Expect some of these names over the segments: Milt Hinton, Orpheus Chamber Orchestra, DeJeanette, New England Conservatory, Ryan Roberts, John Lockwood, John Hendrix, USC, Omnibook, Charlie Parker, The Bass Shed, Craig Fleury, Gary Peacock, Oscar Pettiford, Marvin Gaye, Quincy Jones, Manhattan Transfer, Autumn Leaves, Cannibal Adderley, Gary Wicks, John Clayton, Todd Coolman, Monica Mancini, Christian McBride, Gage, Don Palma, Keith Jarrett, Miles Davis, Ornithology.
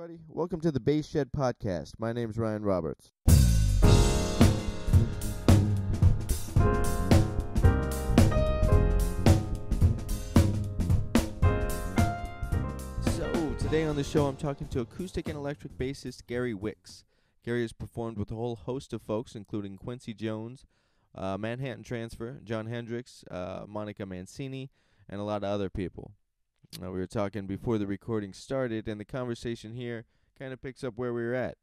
everybody. Welcome to the Bass Shed Podcast. My name's Ryan Roberts. So, today on the show I'm talking to acoustic and electric bassist Gary Wicks. Gary has performed with a whole host of folks, including Quincy Jones, Manhattan Transfer, John Hendrix, Monica Mancini, and a lot of other people. We were talking before the recording started, and the conversation here kind of picks up where we were at.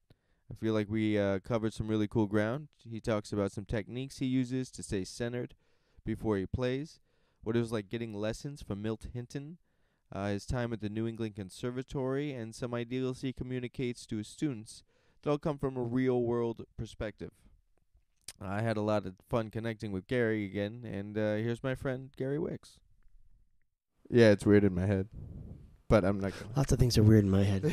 I feel like we covered some really cool ground. He talks about some techniques he uses to stay centered before he plays, what it was like getting lessons from Milt Hinton, his time at the New England Conservatory, and some ideals he communicates to his students that all come from a real-world perspective. I had a lot of fun connecting with Gary again, and here's my friend Gary Wicks. Yeah, it's weird in my head, but I'm not gonna. Lots of things are weird in my head.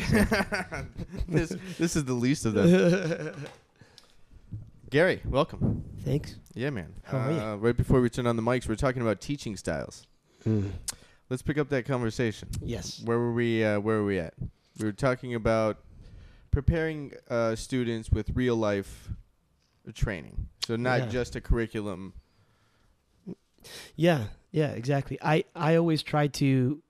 This is the least of them. Gary, welcome. Thanks. Yeah, man. How are you? Right before we turn on the mics, we're talking about teaching styles. Let's pick up that conversation. Yes. Where were we? Where were we at? We were talking about preparing students with real life training, so not just a curriculum. Yeah, exactly. I always try to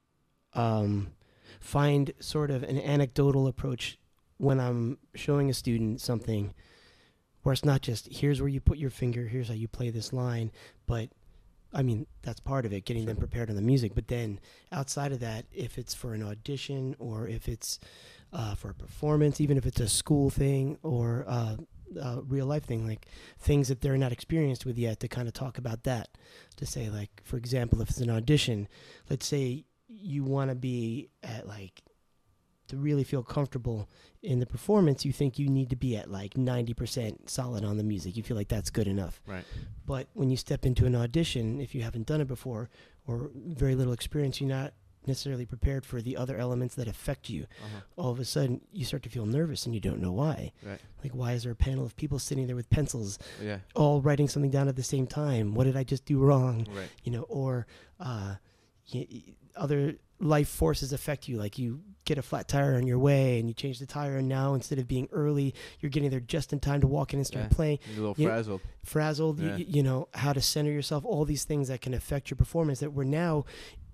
find sort of an anecdotal approach when I'm showing a student something where it's not just, here's where you put your finger, here's how you play this line, but, I mean, that's part of it, getting them prepared on the music. But then outside of that, if it's for an audition or if it's for a performance, even if it's a school thing or real life thing, like things that they're not experienced with yet, to kind of talk about that, to say, like, for example, if it's an audition, let's say you want to be at, like, to really feel comfortable in the performance, you think you need to be at like 90% solid on the music. You feel like that's good enough. Right. But when you step into an audition, if you haven't done it before or very little experience, you're not necessarily prepared for the other elements that affect you. All of a sudden you start to feel nervous and you don't know why. Right. Like, why is there a panel of people sitting there with pencils all writing something down at the same time? What did I just do wrong? Right. You know, or other life forces affect you. Like, you get a flat tire on your way and you change the tire, and now instead of being early, you're getting there just in time to walk in and start playing. You're a little frazzled. Yeah. You know, how to center yourself, all these things that can affect your performance that we're now,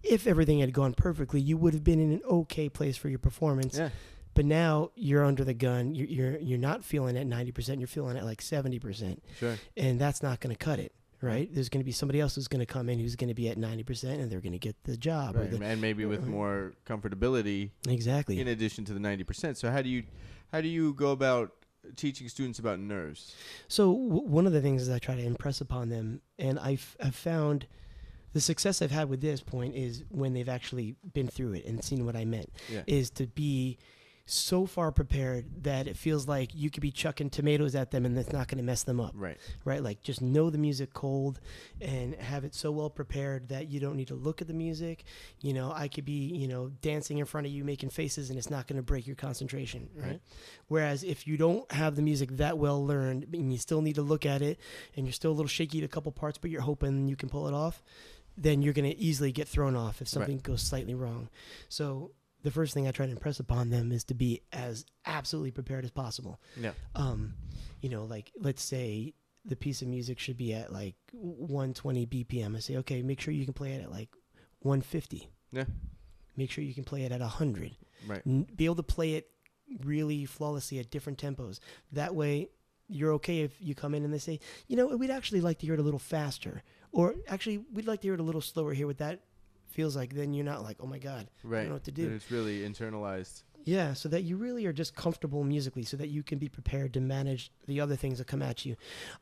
if everything had gone perfectly, you would have been in an okay place for your performance. Yeah. But now you're under the gun. You're not feeling at 90%. You're feeling at like 70%. Sure. And that's not going to cut it, right? There's going to be somebody else who's going to come in who's going to be at 90%, and they're going to get the job. Right. And maybe with more comfortability. Exactly. In addition to the 90%. So how do you go about teaching students about nerves? So one of the things is I try to impress upon them, and I've found the success I've had with this point is when they've actually been through it and seen what I meant, is to be so far prepared that it feels like you could be chucking tomatoes at them and that's not going to mess them up. Right. Right. Like, just know the music cold and have it so well prepared that you don't need to look at the music. You know, I could be, you know, dancing in front of you, making faces, and it's not going to break your concentration. Right. Whereas if you don't have the music that well learned and you still need to look at it and you're still a little shaky at a couple parts, but you're hoping you can pull it off, then you're going to easily get thrown off if something goes slightly wrong. So the first thing I try to impress upon them is to be as absolutely prepared as possible. Yeah. You know, like, let's say the piece of music should be at like 120 BPM. I say, okay, make sure you can play it at like 150. Yeah. Make sure you can play it at 100. Right. Be able to play it really flawlessly at different tempos. That way you're okay if you come in and they say, you know, we'd actually like to hear it a little faster. Or actually, we'd like to hear it a little slower here. What that feels like, then you're not like, oh my God, I don't know what to do. And it's really internalized. Yeah, so that you really are just comfortable musically, so that you can be prepared to manage the other things that come at you.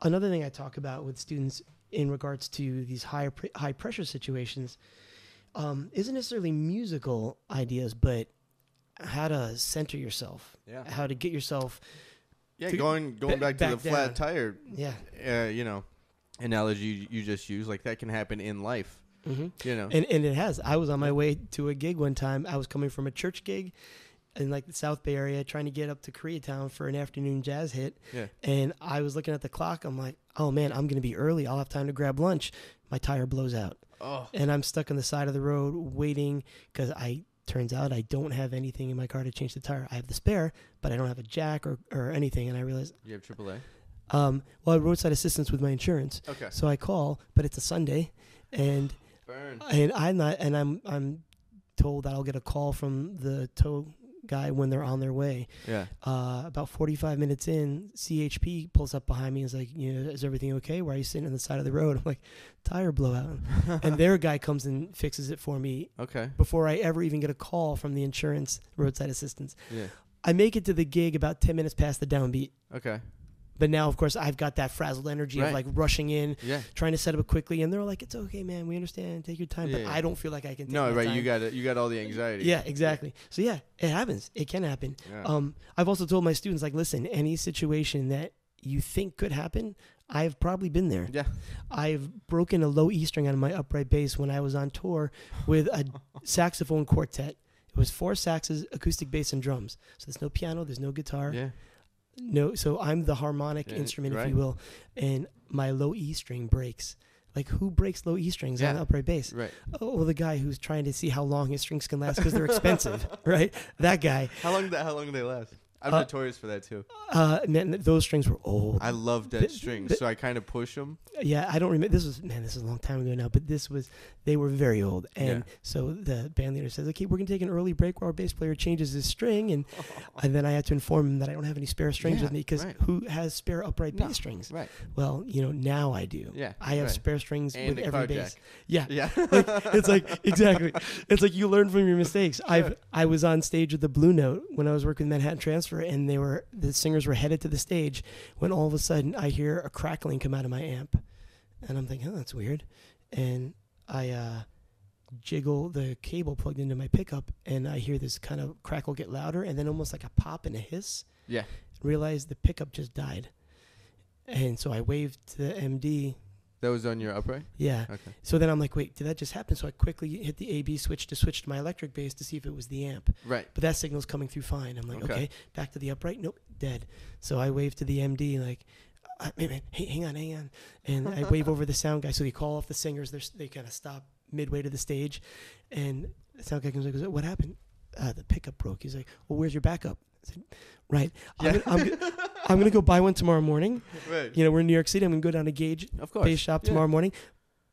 Another thing I talk about with students in regards to these high pressure situations isn't necessarily musical ideas, but how to center yourself, how to get yourself. Yeah, going back to the flat tire. Yeah, you know. Analogy you just used, like, that can happen in life, you know, and it has. I was on my way to a gig one time. I was coming from a church gig in like the South Bay area, trying to get up to Koreatown for an afternoon jazz hit. Yeah. And I was looking at the clock. I'm like, oh man, I'm going to be early. I'll have time to grab lunch. My tire blows out. Oh. And I'm stuck on the side of the road waiting because I Turns out I don't have anything in my car to change the tire. I have the spare, but I don't have a jack or anything. And I realized... You have AAA? Well, I have roadside assistance with my insurance. Okay. So I call, but it's a Sunday, and burn. And I'm told that I'll get a call from the tow guy when they're on their way. Yeah. About 45 minutes in, CHP pulls up behind me and is like, you know, is everything okay? Why are you sitting on the side of the road? I'm like, tire blowout. And their guy comes and fixes it for me. Okay. Before I ever even get a call from the insurance roadside assistance. Yeah. I make it to the gig about 10 minutes past the downbeat. Okay. But now, of course, I've got that frazzled energy right. of like rushing in, yeah. trying to set up it quickly, and they're like, "It's okay, man. We understand. Take your time." Yeah, but yeah. I don't feel like I can. Take no, my right? Time. You got all the anxiety. Yeah, exactly. So yeah, it happens. It can happen. Yeah. I've also told my students, like, listen, any situation that you think could happen, I've probably been there. Yeah, I've broken a low E string on my upright bass when I was on tour with a saxophone quartet. It was 4 saxes, acoustic bass, and drums. So there's no piano. There's no guitar. Yeah. No, so I'm the harmonic instrument, right. if you will, and my low E string breaks. Like, who breaks low E strings on upright bass? Right. Oh, well, the guy who's trying to see how long his strings can last because they're expensive, right? That guy. How long do they last? I'm notorious for that too. Those strings were old. I love dead strings, so I kind of push them. Yeah, I don't remember. This was a long time ago now, but they were very old. And so the band leader says, "Okay, we're gonna take an early break while our bass player changes his string," and then I had to inform him that I don't have any spare strings with me because who has spare upright bass strings? Right. Well, you know, now I do. Yeah. I have spare strings and with every bass. Jack. Yeah. Yeah. Like, it's like exactly. It's like you learn from your mistakes. Sure. I was on stage with the Blue Note when I was working with Manhattan Transfer. And the singers were headed to the stage when all of a sudden I hear a crackling come out of my amp, and I'm thinking, oh, that's weird. And I jiggle the cable plugged into my pickup, and I hear this kind of crackle get louder, and then almost like a pop and a hiss. Yeah. Realize the pickup just died, and so I waved to the MD. That was on your upright? Yeah. Okay. So then I'm like, wait, did that just happen? So I quickly hit the AB switch to switch to my electric bass to see if it was the amp. Right. But that signal's coming through fine. I'm like, okay, back to the upright. Nope, dead. So I wave to the MD like, hey, hang on. And I wave over the sound guy. So we call off the singers. They kind of stop midway to the stage. And the sound guy comes up and goes, what happened? The pickup broke. He's like, well, where's your backup? I said, right. Yeah. I'm going to go buy one tomorrow morning. Right. You know, we're in New York City. I'm going to go down to Gage bass shop tomorrow morning.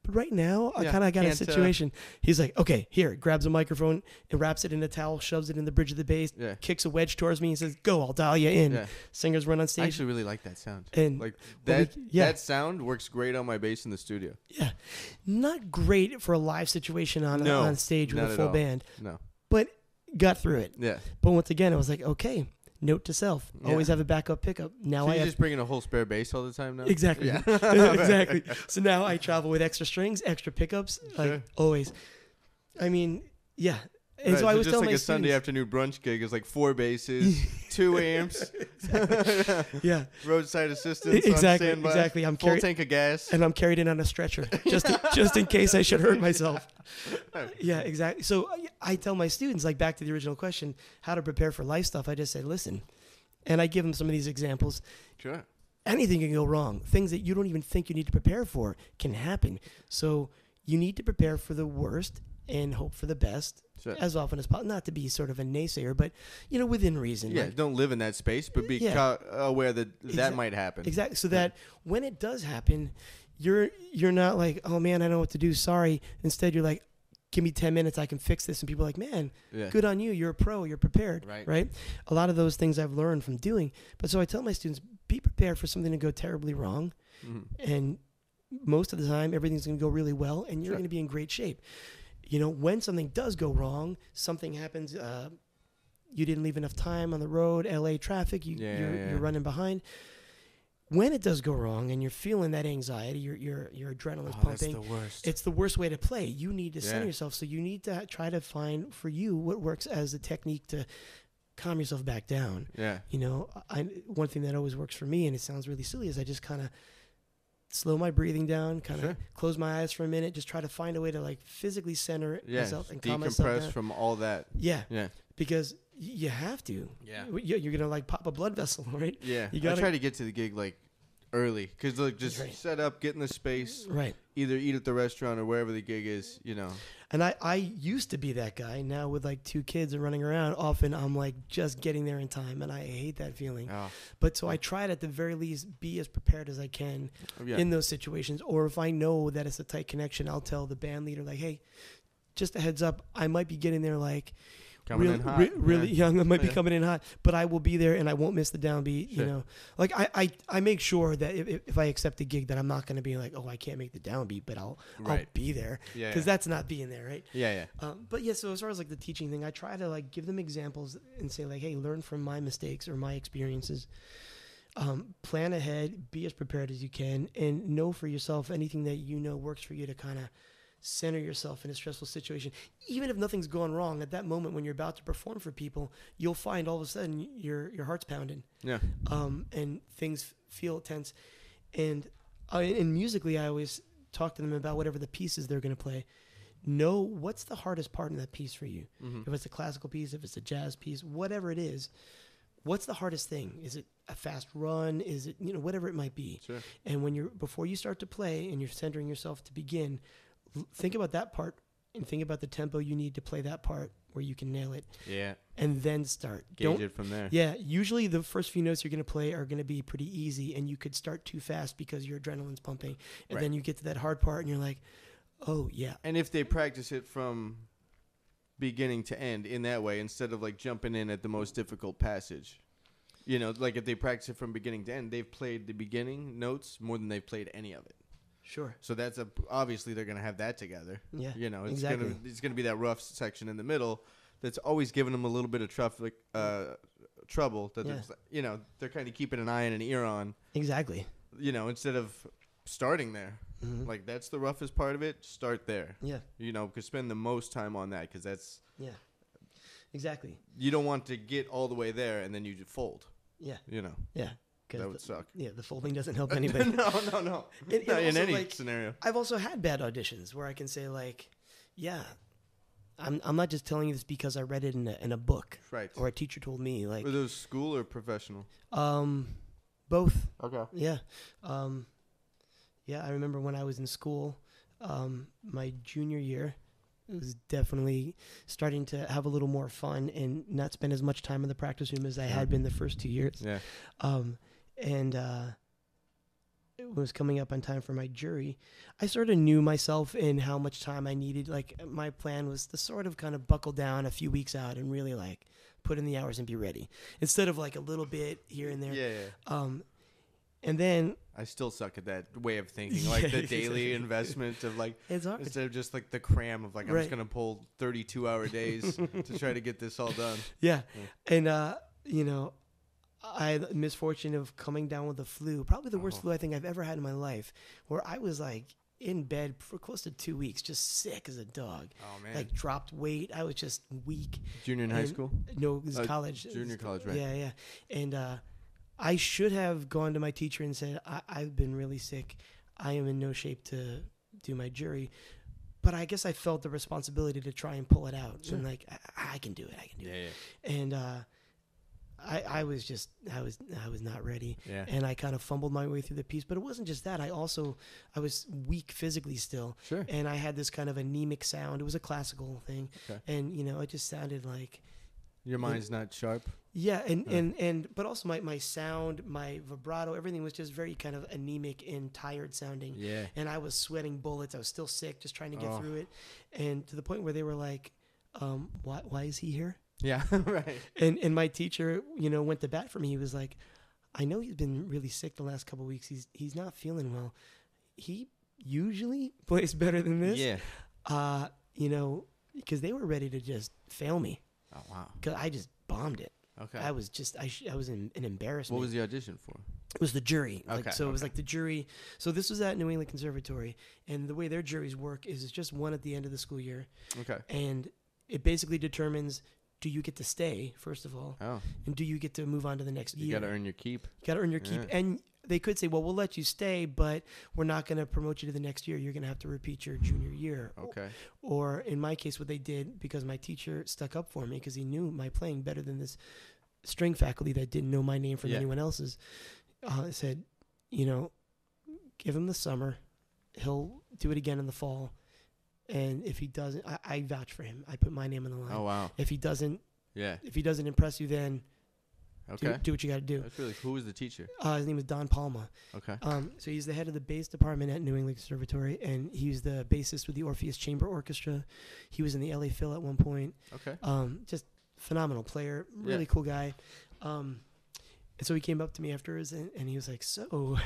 But right now, I kind of got a situation. He's like, okay, here. Grabs a microphone and wraps it in a towel, shoves it in the bridge of the bass, kicks a wedge towards me and says, go, I'll dial you in. Yeah. Singers run on stage. I actually really like that sound. And like that sound works great on my bass in the studio. Yeah. Not great for a live situation on stage with a full band. No. But got through it. Yeah. But once again, I was like, okay. Note to self: always have a backup pickup. Now so you're just bringing a whole spare bass all the time now. Exactly, yeah. Exactly. So now I travel with extra strings, extra pickups, like always. I mean, yeah. And so I was just telling like my students, Sunday afternoon brunch gig is like 4 basses, 2 amps, yeah, roadside assistance, on standby, I'm full tank of gas, and I'm carried in on a stretcher just in case I should hurt myself. Yeah, exactly. So I tell my students, like, back to the original question, how to prepare for life stuff. I just say, listen, and I give them some of these examples. Sure. Anything can go wrong. Things that you don't even think you need to prepare for can happen. So you need to prepare for the worst and hope for the best as often as possible. Not to be sort of a naysayer, but, you know, within reason. Yeah, like, don't live in that space, but be aware that that might happen. Exactly. So that when it does happen, you're not like, oh, man, I don't know what to do. Sorry. Instead, you're like, give me 10 minutes, I can fix this. And people are like, man, good on you. You're a pro. You're prepared, right? A lot of those things I've learned from doing. But so I tell my students, be prepared for something to go terribly wrong. Mm-hmm. And most of the time, everything's going to go really well, and you're going to be in great shape. You know, when something does go wrong, something happens, you didn't leave enough time on the road, LA traffic, you're running behind. When it does go wrong and you're feeling that anxiety, your adrenaline's pumping, that's the worst. It's the worst way to play. You need to center yourself, so you need to try to find for you what works as a technique to calm yourself back down. Yeah. You know, one thing that always works for me, and it sounds really silly, is I just kind of slow my breathing down, kind of close my eyes for a minute, just try to find a way to like physically center myself and calm myself down. Decompress from all that. Yeah. Yeah. Because you have to. Yeah. You're going to like pop a blood vessel, right? Yeah. I try to get to the gig like early, because like just set up, get in the space, right? Either eat at the restaurant or wherever the gig is, you know. And I used to be that guy. Now with like two kids and running around, often I'm like just getting there in time, and I hate that feeling. Oh. But so I try to at the very least be as prepared as I can in those situations. Or if I know that it's a tight connection, I'll tell the band leader like, hey, just a heads up, I might be getting there like. Coming in hot, really young. I might be coming in hot, but I will be there and I won't miss the downbeat. Sure. You know, like I make sure that if I accept a gig, that I'm not going to be like, oh, I can't make the downbeat, but I'll be there, because that's not being there, right? Yeah, yeah. But yeah, so as far as like the teaching thing, I try to like give them examples and say like, hey, learn from my mistakes or my experiences. Plan ahead, be as prepared as you can, and know for yourself anything that you know works for you to kind of center yourself in a stressful situation. Even if nothing's gone wrong at that moment when you're about to perform for people, you'll find all of a sudden your heart's pounding. Yeah. And things feel tense. And musically, I always talk to them about whatever the pieces they're going to play. Know what's the hardest part in that piece for you. Mm-hmm. If it's a classical piece, if it's a jazz piece, whatever it is, what's the hardest thing? Is it a fast run? Is it, you know, whatever it might be. Sure. And when before you start to play and you're centering yourself to begin, think about that part and think about the tempo you need to play that part where you can nail it. Yeah. And then start. Gauge it from there. Yeah. Usually the first few notes you're going to play are going to be pretty easy, and you could start too fast because your adrenaline's pumping. And then you get to that hard part and you're like, oh, yeah. And if they practice it from beginning to end in that way, instead of like jumping in at the most difficult passage, you know, like if they practice it from beginning to end, they've played the beginning notes more than they've played any of it. Sure. So that's obviously they're going to have that together. Yeah. You know, it's going to be that rough section in the middle that's always giving them a little bit of trouble that they're kind of keeping an eye and an ear on. Exactly. You know, instead of starting there. Mm-hmm. Like that's the roughest part of it, start there. Yeah. You know, cuz spend the most time on that, cuz that's exactly. You don't want to get all the way there and then you just fold. Yeah. You know. Yeah. That would suck. Yeah, the folding doesn't help anybody. No. Not in any scenario. I've also had bad auditions where I can say like, I'm not just telling you this because I read it in a book, right? Or a teacher told me like. Were those school or professional? Both. Okay. Yeah, I remember when I was in school, my junior year. It was definitely starting to have a little more fun and not spend as much time in the practice room as I had been the first 2 years. Yeah. And it was coming up on time for my jury. I sort of knew myself and how much time I needed. Like my plan was to sort of kind of buckle down a few weeks out and really like put in the hours and be ready instead of like a little bit here and there. Yeah. And then I still suck at that way of thinking, like the daily investment of like it's hard. Instead of just like the cram of like I'm just gonna pull 32-hour days to try to get this all done. Yeah. And you know, I had the misfortune of coming down with the flu, probably the worst flu I think I've ever had in my life, where I was like in bed for close to 2 weeks, just sick as a dog. Oh man! Like dropped weight. I was just weak. Junior in high school? No, it was college. Junior college, right? Yeah, yeah, and. I should have gone to my teacher and said, I've been really sick. I am in no shape to do my jury. But I guess I felt the responsibility to try and pull it out. Sure. And like, I can do it. I can do it. Yeah. And I was not ready. Yeah. And I kind of fumbled my way through the piece. But it wasn't just that. I was weak physically still. Sure. And I had this kind of anemic sound. It was a classical thing. Okay. And, you know, it just sounded like. Your mind's not sharp. Yeah, but also my sound, my vibrato, everything was just very kind of anemic and tired sounding. Yeah. And I was sweating bullets. I was still sick, just trying to get through it. And to the point where they were like, why is he here? Yeah, right. And my teacher, you know, went to bat for me. He was like, I know he's been really sick the last couple of weeks. He's not feeling well. He usually plays better than this. Yeah. You know, because they were ready to just fail me. Oh, wow. Because I just bombed it. Okay. I was just, I was in an embarrassment. What was the audition for? It was the jury. Okay. Like, so it was like the jury. So this was at New England Conservatory. And the way their juries work is it's just one at the end of the school year. Okay. And it basically determines, do you get to stay, first of all? Oh. And do you get to move on to the next year? You got to earn your keep. Yeah. And they could say, well, we'll let you stay, but we're not going to promote you to the next year. You're going to have to repeat your junior year. Okay. Or in my case, what they did, because my teacher stuck up for me because he knew my playing better than this string faculty that didn't know my name from anyone else's, said, you know, give him the summer. He'll do it again in the fall. And if he doesn't, I vouch for him. I put my name on the line. Oh, wow. If he doesn't, yeah. If he doesn't impress you, then okay. do what you got to do. That's really cool. Who was the teacher? His name was Don Palma. Okay. So he's the head of the bass department at New England Conservatory, and he was the bassist with the Orpheus Chamber Orchestra. He was in the LA Phil at one point. Okay. Just phenomenal player, really yeah. cool guy. And so he came up to me afterwards, and he was like, so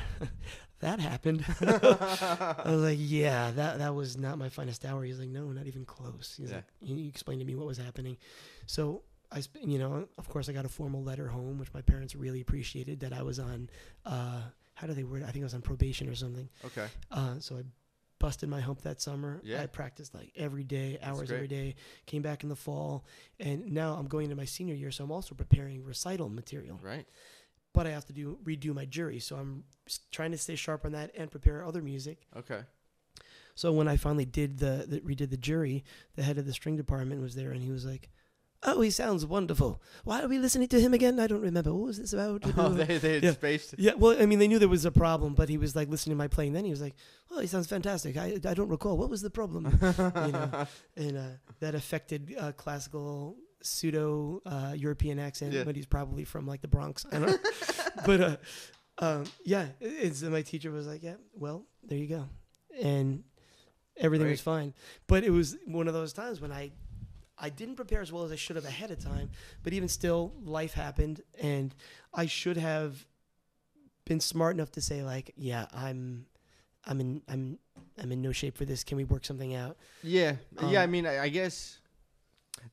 that happened. I was like, yeah, that was not my finest hour. He's like, no, not even close. He's yeah. like, he explained to me what was happening. So I, you know, of course I got a formal letter home, which my parents really appreciated, that I was on, how do they word it? I think I was on probation or something. Okay. So I busted my hump that summer. Yeah. I practiced like every day, hours every day, came back in the fall, and now I'm going into my senior year. So I'm also preparing recital material. Right. But I have to redo my jury, so I'm trying to stay sharp on that and prepare other music. Okay. So when I finally did redid the jury, the head of the string department was there, and he was like, "Oh, he sounds wonderful. Why are we listening to him again? I don't remember. What was this about?" Oh, they had yeah. spaced it. Yeah, well, I mean, they knew there was a problem, but he was like listening to my playing. Then he was like, "Oh, he sounds fantastic. I don't recall what was the problem." You know, and that affected classical. Pseudo European accent, yeah. but he's probably from like the Bronx. I don't know. But yeah, it's my teacher was like, yeah, well, there you go, and everything was fine. But it was one of those times when I didn't prepare as well as I should have ahead of time. But even still, life happened, and I should have been smart enough to say like, yeah, I'm in no shape for this. Can we work something out? Yeah, yeah. I mean, I guess.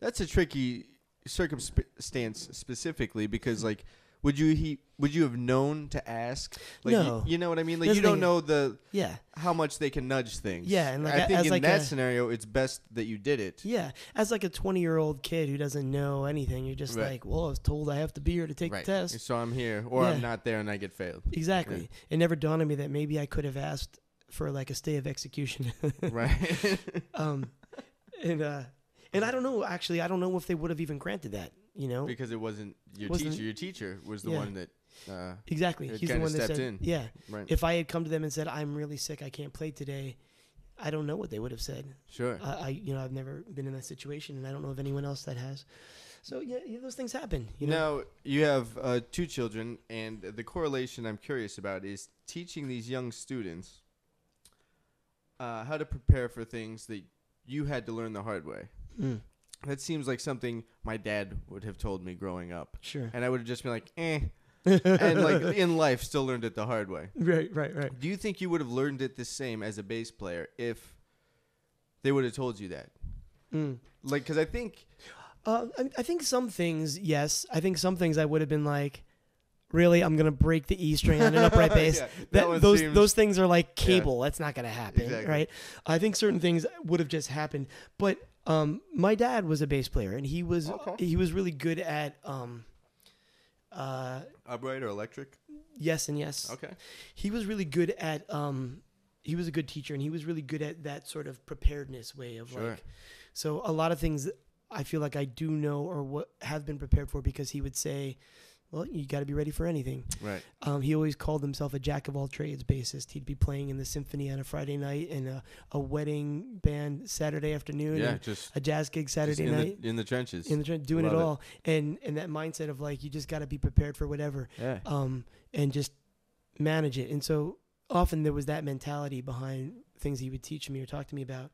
That's a tricky circumstance specifically because, like, would you have known to ask? Like, no, you know what I mean. Like, you don't know the yeah how much they can nudge things. Yeah, and like I think in like that scenario, it's best that you did it. Yeah, as like a 20-year-old kid who doesn't know anything, you're just like, well, I was told I have to be here to take the test, so I'm here, or I'm not there and I get failed. Exactly. Yeah. It never dawned on me that maybe I could have asked for like a stay of execution. Right. And I don't know, actually, I don't know if they would have even granted that, you know? Because it wasn't your teacher. Your teacher was the one that exactly. He's the one that stepped in. Yeah. Right. If I had come to them and said, I'm really sick, I can't play today, I don't know what they would have said. Sure. You know, I've never been in that situation, and I don't know of anyone else that has. So, yeah, those things happen. You know? Now, you have 2 children, and the correlation I'm curious about is teaching these young students how to prepare for things that you had to learn the hard way. Mm. That seems like something my dad would have told me growing up. Sure. And I would have just been like, eh. And like in life, still learned it the hard way. Right. Do you think you would have learned it the same as a bass player if they would have told you that? Mm. Like, because I think... I think some things, yes. I think some things I would have been like, really, I'm going to break the E string on an upright bass. Yeah, those things are like cable. Yeah. That's not going to happen, right? I think certain things would have just happened. But... my dad was a bass player, and he was really good at upright or electric. Yes and yes. Okay. He was really good at he was a good teacher, and he was really good at that sort of preparedness way of like. So a lot of things I feel like I do know or have been prepared for because he would say, well, you got to be ready for anything. Right. He always called himself a jack-of-all-trades bassist. He'd be playing in the symphony on a Friday night and a wedding band Saturday afternoon. Yeah, and just a jazz gig Saturday night. In the trenches. In the trenches, doing it all. And that mindset of, like, you just got to be prepared for whatever. Yeah. And just manage it. And so often there was that mentality behind things he would teach me or talk to me about.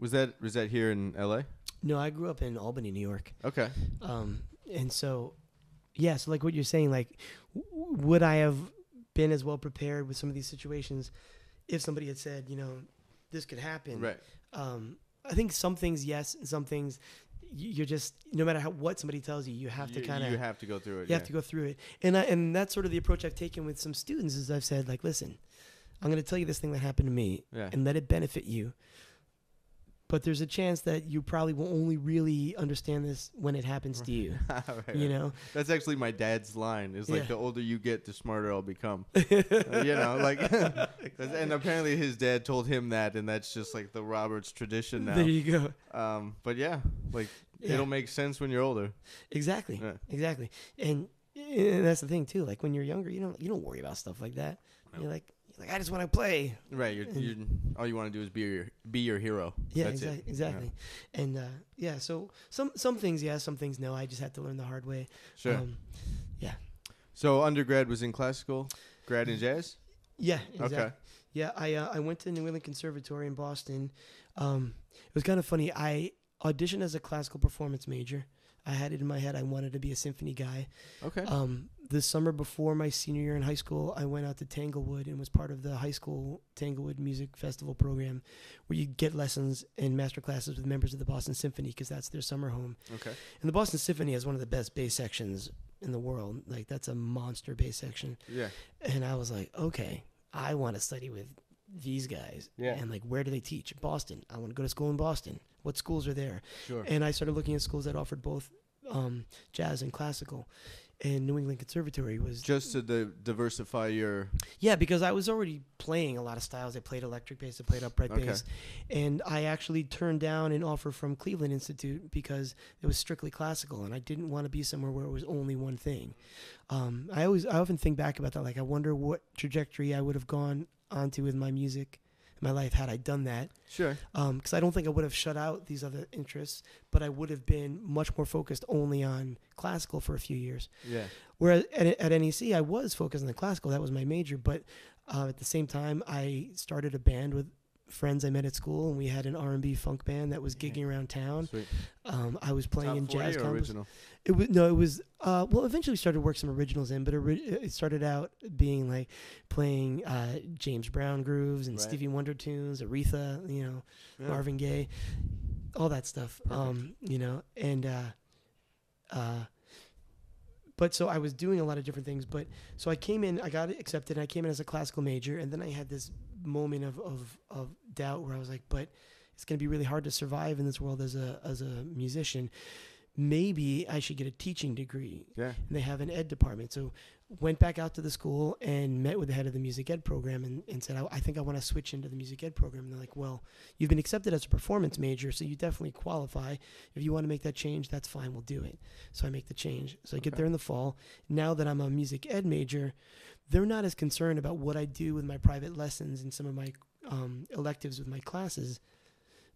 Was that here in L.A.? No, I grew up in Albany, New York. Okay. And so... Yeah, so like what you're saying, like, would I have been as well prepared with some of these situations if somebody had said, you know, this could happen? Right. I think some things, yes, and some things you're just, no matter what somebody tells you, you have to kind of... You have to go through it. You have to go through it. And that's sort of the approach I've taken with some students is I've said, like, listen, I'm going to tell you this thing that happened to me and let it benefit you. But there's a chance that you probably will only really understand this when it happens to you. Know? That's actually my dad's line. It's like, the older you get, the smarter I'll become. You know, like, and apparently his dad told him that, and that's just like the Roberts tradition now. There you go. But yeah, like, it'll make sense when you're older. Exactly. Yeah. Exactly. And And that's the thing too. Like when you're younger, you don't worry about stuff like that. No. You're like I just want to play. Right. You're all you want to do is be your hero. Yeah. That's exactly. Yeah. And yeah. So some things yes, some things no. I just had to learn the hard way. Sure. Yeah. So undergrad was in classical, grad in jazz. Yeah. Exactly. Okay. Yeah. I went to New England Conservatory in Boston. It was kind of funny. I auditioned as a classical performance major. I had it in my head. I wanted to be a symphony guy. Okay. The summer before my senior year in high school, I went out to Tanglewood and was part of the high school Tanglewood Music Festival program where you get lessons and master classes with members of the Boston Symphony because that's their summer home. Okay. And the Boston Symphony has one of the best bass sections in the world. Like, that's a monster bass section. Yeah. And I was like, okay, I want to study with these guys. Yeah. And like, where do they teach? Boston. I want to go to school in Boston. What schools are there? Sure. And I started looking at schools that offered both jazz and classical, and New England Conservatory was just to diversify your. Yeah, because I was already playing a lot of styles. I played electric bass, I played upright bass, and I actually turned down an offer from Cleveland Institute because it was strictly classical, and I didn't want to be somewhere where it was only one thing. I often think back about that. Like, I wonder what trajectory I would have gone onto with my music. My life had I done that. Sure. Because I don't think I would have shut out these other interests, but I would have been much more focused only on classical for a few years. Yeah. Whereas at NEC, I was focused on the classical. That was my major. But at the same time, I started a band with friends I met at school, and we had an R&B funk band that was gigging around town. Sweet. I was playing in jazz competitions. Well, eventually we started to work some originals in, but it started out being like playing James Brown grooves and Stevie Wonder tunes, Aretha, Marvin Gaye, all that stuff. But so I was doing a lot of different things, but so I came in, I got accepted, and I came in as a classical major, and then I had this moment of doubt where I was like, but it's going to be really hard to survive in this world as a musician. Maybe I should get a teaching degree. Yeah. And they have an ed department. So went back out to the school and met with the head of the music ed program and said, I think I want to switch into the music ed program. And they're like, well, you've been accepted as a performance major, so you definitely qualify. If you want to make that change, that's fine. We'll do it. So I make the change. So I get there in the fall. Now that I'm a music ed major, they're not as concerned about what I do with my private lessons and some of my electives with my classes,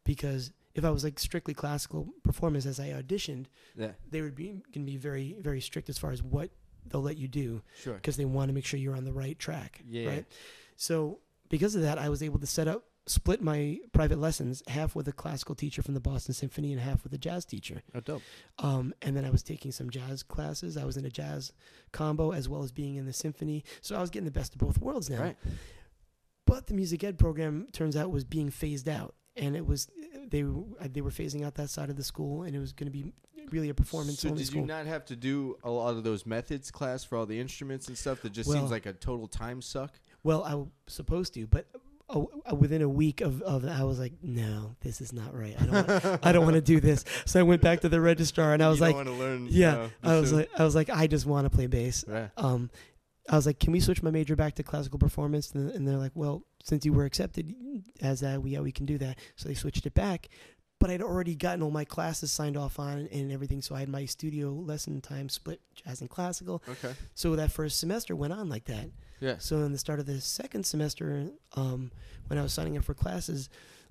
because if I was like strictly classical performance as I auditioned, they would can be very, very strict as far as what they'll let you do, because they want to make sure you're on the right track. Yeah. Right? So because of that, I was able to split my private lessons, half with a classical teacher from the Boston Symphony and half with a jazz teacher. Oh, dope. And then I was taking some jazz classes. I was in a jazz combo as well as being in the symphony. So I was getting the best of both worlds now. Right. But the music ed program, turns out, was being phased out. And it was they were phasing out that side of the school, and it was going to be really a performance only school. So did you not have to do a lot of those methods class for all the instruments and stuff? That just seems like a total time suck. Well, I was supposed to, but within a week of I was like, no, this is not right. I don't want to do this. So I went back to the registrar, and I was like, I just want to play bass. Right. I was like, can we switch my major back to classical performance? And they're like, well, since you were accepted as that, we can do that. So they switched it back. But I'd already gotten all my classes signed off on and everything, so I had my studio lesson time split jazz and classical. Okay. So that first semester went on like that. Yeah. So in the start of the second semester, when I was signing up for classes,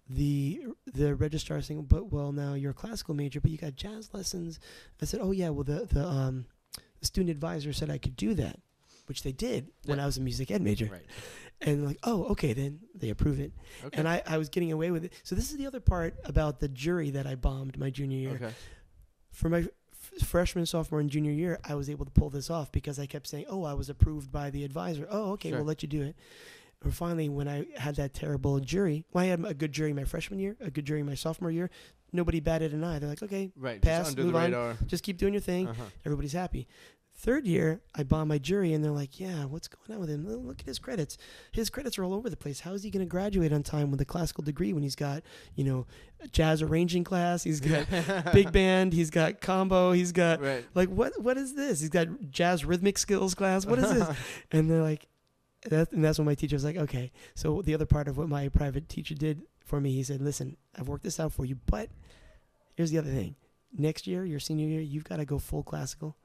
the registrar was saying, but, well, now you're a classical major, but you got jazz lessons. I said, oh, yeah, well, the student advisor said I could do that, which they did when I was a music ed major. Right. And like, oh, okay, then they approved it. Okay. And I was getting away with it. So this is the other part about the jury that I bombed my junior year. Okay. For my freshman, sophomore, and junior year, I was able to pull this off because I kept saying, oh, I was approved by the advisor. Oh, okay, we'll let you do it. And finally, when I had that terrible jury, well, I had a good jury my freshman year, a good jury my sophomore year. Nobody batted an eye. They're like, okay, pass, just move on. Just keep doing your thing. Uh-huh. Everybody's happy. Third year, I bombed my jury, and they're like, yeah, what's going on with him? Look at his credits. His credits are all over the place. How is he going to graduate on time with a classical degree when he's got, a jazz arranging class, he's got big band, he's got combo, he's got, like, what is this? He's got jazz rhythmic skills class. What is this? And they're like, and that's when my teacher was like, okay. So the other part of what my private teacher did for me, he said, listen, I've worked this out for you, but here's the other thing. Next year, your senior year, you've got to go full classical.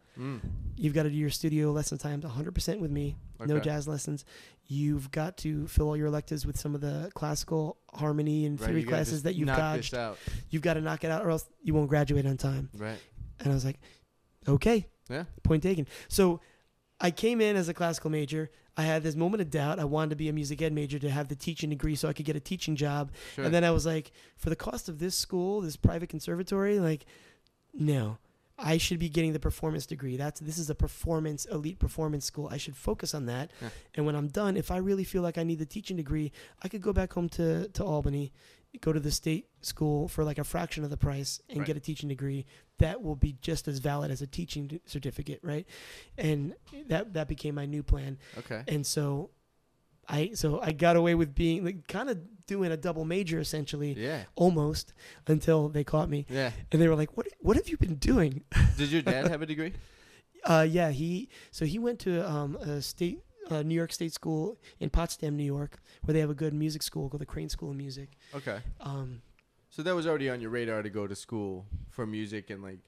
You've got to do your studio lesson times 100% with me. Okay. No jazz lessons. You've got to fill all your electives with some of the classical harmony and theory classes that you've dodged. You've got to knock it out or else you won't graduate on time. Right. And I was like, okay. Yeah. Point taken. So I came in as a classical major. I had this moment of doubt. I wanted to be a music ed major to have the teaching degree so I could get a teaching job. Sure. And then I was like, for the cost of this school, this private conservatory, like, no. I should be getting the performance degree. This is a performance, elite performance school. I should focus on that. Yeah. And when I'm done, if I really feel like I need the teaching degree, I could go back home to Albany, go to the state school for like a fraction of the price and get a teaching degree. That will be just as valid as a teaching certificate, right? And that became my new plan. Okay. And so I got away with being like, kind of doing a double major essentially, almost, until they caught me. Yeah. And they were like, "What have you been doing?" Did your dad have a degree? Yeah. He went to a state New York State school in Potsdam, New York, where they have a good music school called the Crane School of Music. Okay. So that was already on your radar to go to school for music and like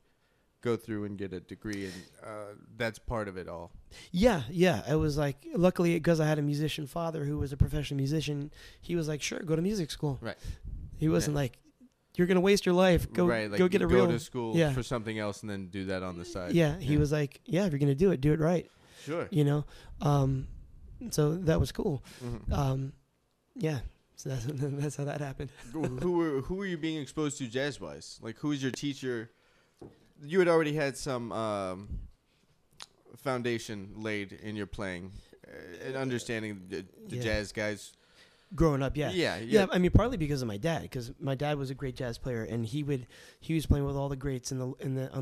go through and get a degree, and that's part of it all. Yeah. It was like, luckily, because I had a musician father who was a professional musician, he was like, sure, go to music school. Right. He wasn't like, you're going to waste your life. Go to school for something else and then do that on the side. Yeah. He was like, yeah, if you're going to do it right. Sure. You know? So that was cool. Mm-hmm. Yeah. So that's how that happened. Who were you being exposed to jazz-wise? Like, who was your teacher? You had already had some foundation laid in your playing and understanding the jazz guys. Growing up, yeah. I mean, partly because of my dad, because my dad was a great jazz player, and he was playing with all the greats on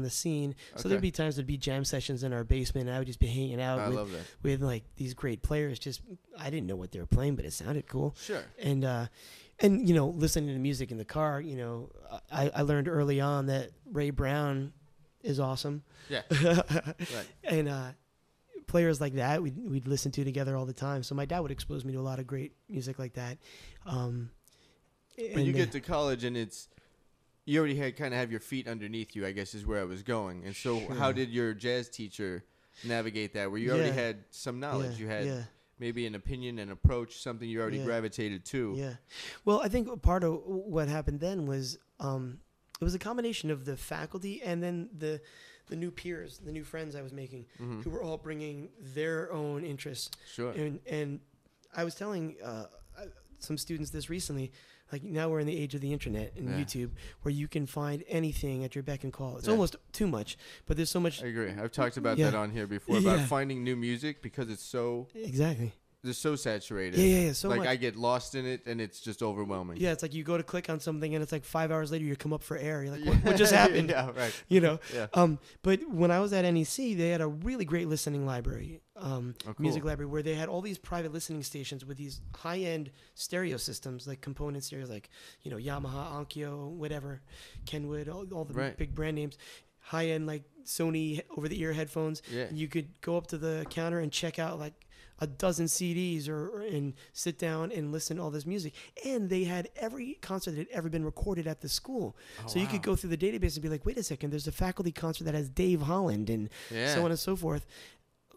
the scene. So there'd be times there'd be jam sessions in our basement, and I would just be hanging out with like these great players. Just I didn't know what they were playing, but it sounded cool. Sure. And you know, listening to music in the car, you know, I learned early on that Ray Brown is awesome. Yeah. And players like that we'd listen to together all the time. So my dad would expose me to a lot of great music like that. When you get to college and you already had kind of have your feet underneath you, I guess is where I was going. And so how did your jazz teacher navigate that, where you already had some knowledge? You had maybe an opinion, an approach, something you already gravitated to. Yeah. Well, I think part of what happened then was it was a combination of the faculty and then the new peers, the new friends I was making, who were all bringing their own interests. Sure. And I was telling some students this recently, like now we're in the age of the internet and YouTube, where you can find anything at your beck and call. It's almost too much, but there's so much. I agree. I've talked about that on here before, about finding new music, because it's so... Exactly. They're so saturated. Yeah, so like much. I get lost in it, and it's just overwhelming. Yeah, it's like you go to click on something, and it's like 5 hours later, you come up for air. You're like, what just happened? Yeah, right. You know? Yeah. But when I was at NEC, they had a really great listening library, music library, where they had all these private listening stations with these high-end stereo systems, like component stereos, like, you know, Yamaha, Onkyo, whatever, Kenwood, all the big brand names. High-end, like, Sony over-the-ear headphones. Yeah. You could go up to the counter and check out, like, a dozen CDs and sit down and listen to all this music. And they had every concert that had ever been recorded at the school. So you could go through the database and be like, wait a second, there's a faculty concert that has Dave Holland and so on and so forth.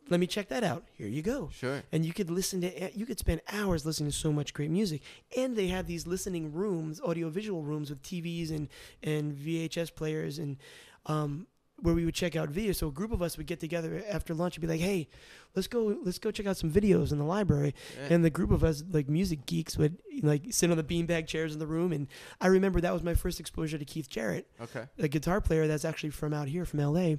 Let me check that out. Here you go. Sure. And you could spend hours listening to so much great music. And they had these listening rooms, audiovisual rooms with TVs and VHS players and where we would check out videos. So a group of us would get together after lunch and be like, hey, let's go check out some videos in the library. Yeah. And the group of us, like music geeks, would like sit on the beanbag chairs in the room. And I remember that was my first exposure to Keith Jarrett, a guitar player that's actually from out here, from LA.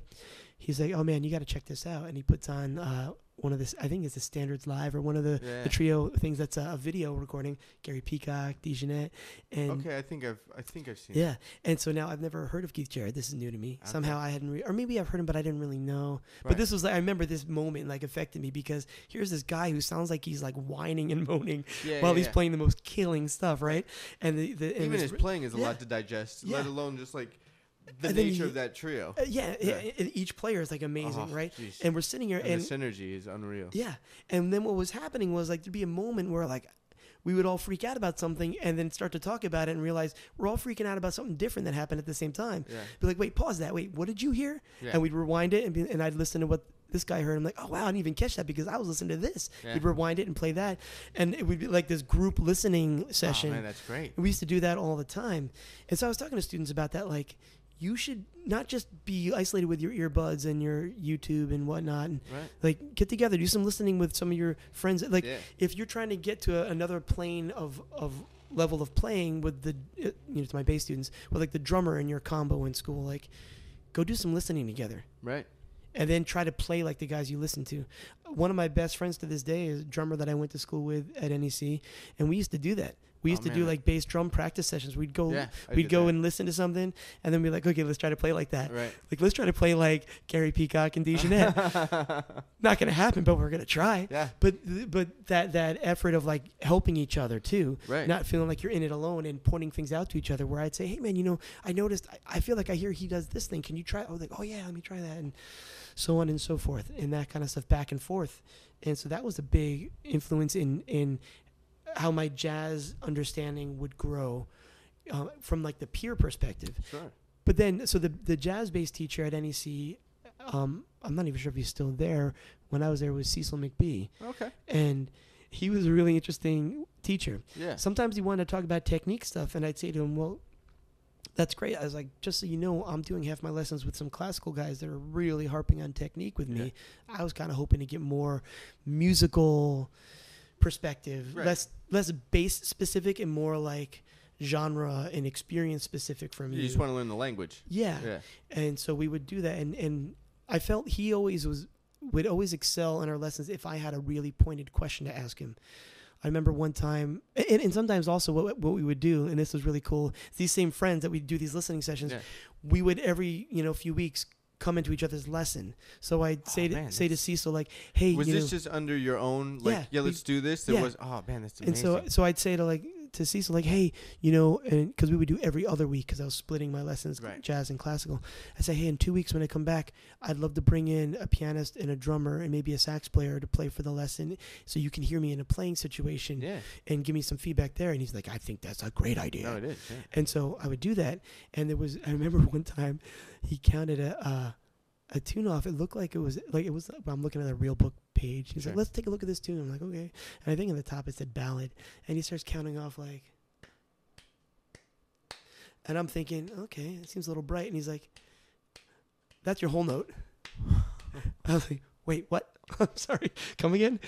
He's like, oh man, you got to check this out. And he puts on one of this, I think it's the Standards Live, or one of the trio things that's a video recording. Gary Peacock, DeJeanette, and I think I've seen. Yeah, and so now I've never heard of Keith Jarrett. This is new to me. Okay. Somehow I hadn't, or maybe I've heard him, but I didn't really know. Right. But this was like, I remember this moment like affected me, because here's this guy who sounds like he's like whining and moaning while he's playing the most killing stuff, right? And his playing is a lot to digest, let alone just like the nature of that trio. Each player is like amazing, right? Geez. And we're sitting here, and the synergy is unreal. Yeah, and then what was happening was like there'd be a moment where like we would all freak out about something and then start to talk about it and realize we're all freaking out about something different that happened at the same time. Yeah. Be like, wait, pause that. Wait, what did you hear? Yeah. And we'd rewind it and I'd listen to what this guy heard. I'm like, oh, wow, I didn't even catch that because I was listening to this. Yeah. We'd rewind it and play that. And it would be like this group listening session. Oh, man, that's great. And we used to do that all the time. And so I was talking to students about that, like, you should not just be isolated with your earbuds and your YouTube and whatnot. And right. Like, get together, do some listening with some of your friends. Like, yeah. If you're trying to get to another plane of level of playing with the, you know, to my bass students, with like the drummer in your combo in school, like, go do some listening together. Right. And then try to play like the guys you listen to. One of my best friends to this day is a drummer that I went to school with at NEC, and we used to do that. We used to do like bass drum practice sessions. We'd go, and listen to something, and then we'd like, okay, let's try to play like that. Right. Like, let's try to play like Gary Peacock and DeJeanette. Not gonna happen, but we're gonna try. Yeah. But that effort of like helping each other too, right? Not feeling like you're in it alone and pointing things out to each other. Where I'd say, hey man, you know, I noticed, I feel like I hear he does this thing. Can you try? Oh, like, oh yeah, let me try that, and so on and so forth, and that kind of stuff back and forth. And so that was a big influence in how my jazz understanding would grow from like the peer perspective. Sure. But then, so the jazz-based teacher at NEC, I'm not even sure if he's still there. When I was there, was Cecil McBee. Okay. And he was a really interesting teacher. Yeah. Sometimes he wanted to talk about technique stuff, and I'd say to him, well, that's great. I was like, just so you know, I'm doing half my lessons with some classical guys that are really harping on technique with me. Yeah. I was kind of hoping to get more musical perspective, right. less bass specific and more like genre and experience specific for me. You just want to learn the language. Yeah. Yeah. And so we would do that, and I felt he always would excel in our lessons if I had a really pointed question to ask him. I remember one time, and sometimes also what we would do, and this was really cool, these same friends that we do these listening sessions, yeah. We would every few weeks come into each other's lesson. So I'd say to Cecil, like, hey, was this just under your own, like, yeah let's do this? There was, oh man, that's amazing. And so I'd say to Cecil, like, hey, and because we would do every other week because I was splitting my lessons, right. Jazz and classical. I'd say, hey, in 2 weeks when I come back, I'd love to bring in a pianist and a drummer and maybe a sax player to play for the lesson so you can hear me in a playing situation, yeah. And give me some feedback there. And he's like, I think that's a great idea. Oh, it is. Yeah. And so I would do that. And I remember one time he counted a tune off. It looked like it was. I'm looking at a real book page. He's like, let's take a look at this tune. I'm like, okay. And I think in the top it said ballad, and he starts counting off like. And I'm thinking, okay, it seems a little bright. And he's like, that's your whole note. I was like, wait, what? I'm sorry. Come again?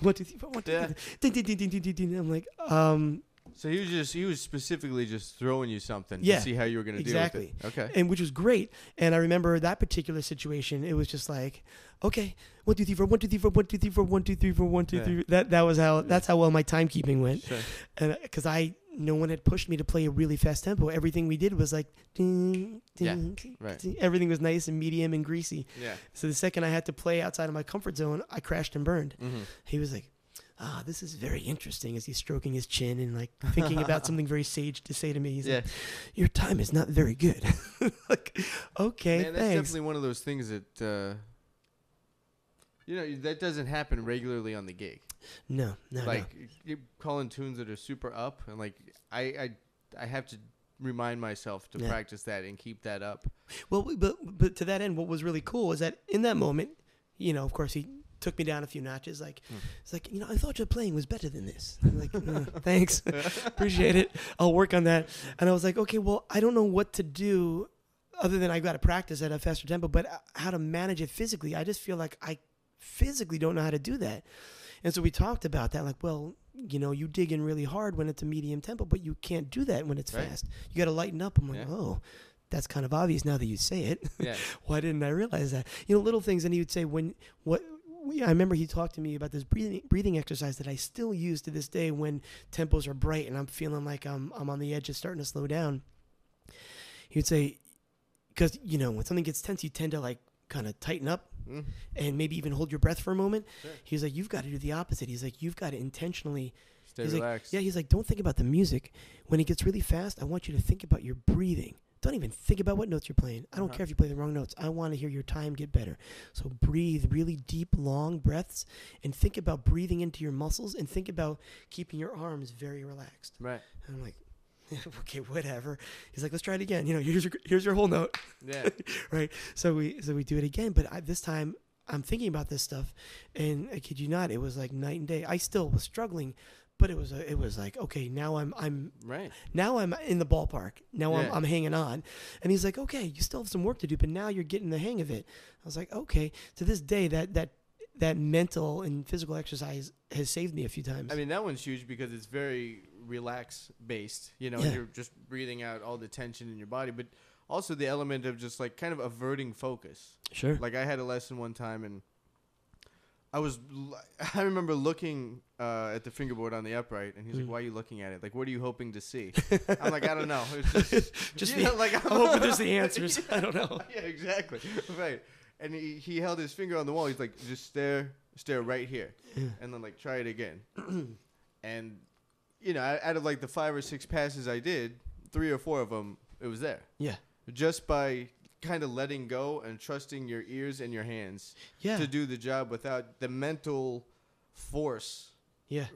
What do you think? What do you think? I'm like, So he was specifically just throwing you something to see how you were going to deal with it. Okay. And which was great. And I remember that particular situation. It was just like, okay, 1 2 3 4 1 2 3 4 1 2 3 4 1 2 3 4 1 2 3. That was how. That's how well my timekeeping went. Sure. And because no one had pushed me to play a really fast tempo. Everything we did was like, ding, ding, ding, ding. Everything was nice and medium and greasy. Yeah. So the second I had to play outside of my comfort zone, I crashed and burned. Mm-hmm. He was like, ah, this is very interesting, as he's stroking his chin and like thinking about something very sage to say to me. He's like, your time is not very good. Like, okay, man, that's definitely one of those things that, that doesn't happen regularly on the gig. No. Like, you're calling tunes that are super up, and like, I have to remind myself to practice that and keep that up. Well, but to that end, what was really cool is that in that moment, of course he took me down a few notches. Like, it's like, I thought your playing was better than this. I'm like, thanks. Appreciate it. I'll work on that. And I was like, okay, well, I don't know what to do other than I got to practice at a faster tempo, but how to manage it physically. I just feel like I physically don't know how to do that. And so we talked about that. Like, well, you dig in really hard when it's a medium tempo, but you can't do that when it's fast. You got to lighten up. I'm like, oh, that's kind of obvious now that you say it. Yeah. Why didn't I realize that? Little things. And he would say, I remember he talked to me about this breathing exercise that I still use to this day when tempos are bright and I'm feeling like I'm on the edge of starting to slow down. He would say, because when something gets tense, you tend to like kind of tighten up and maybe even hold your breath for a moment. Sure. He was like, you've got to do the opposite. He's like, you've got to intentionally stay relaxed. He's like, don't think about the music when it gets really fast. I want you to think about your breathing. Don't even think about what notes you're playing. I don't care if you play the wrong notes. I want to hear your time get better. So breathe really deep, long breaths, and think about breathing into your muscles, and think about keeping your arms very relaxed. Right. And I'm like, okay, whatever. He's like, let's try it again. You know, here's your whole note. Yeah. Right. So we do it again, but this time I'm thinking about this stuff, and I kid you not, it was like night and day. I still was struggling, but it was like, okay, now I'm right. Now I'm in the ballpark. Now I'm hanging on. And he's like, okay, you still have some work to do, but now you're getting the hang of it. I was like, okay. To this day, that mental and physical exercise has saved me a few times. I mean, that one's huge because it's very relax based. You know, you're just breathing out all the tension in your body, but also the element of just like kind of averting focus. Sure. Like I had a lesson one time, and I remember looking at the fingerboard on the upright, and he's like, "Why are you looking at it? Like, what are you hoping to see?" I'm like, "I don't know. It's just me. Know, like I'm hoping there's the answers. Yeah. I don't know." Yeah, exactly. Right. And he held his finger on the wall. He's like, "Just stare right here," and then like try it again. And you know, out of like the 5 or 6 passes I did, 3 or 4 of them, it was there. Yeah. Just by kind of letting go and trusting your ears and your hands to do the job without the mental force. Yeah.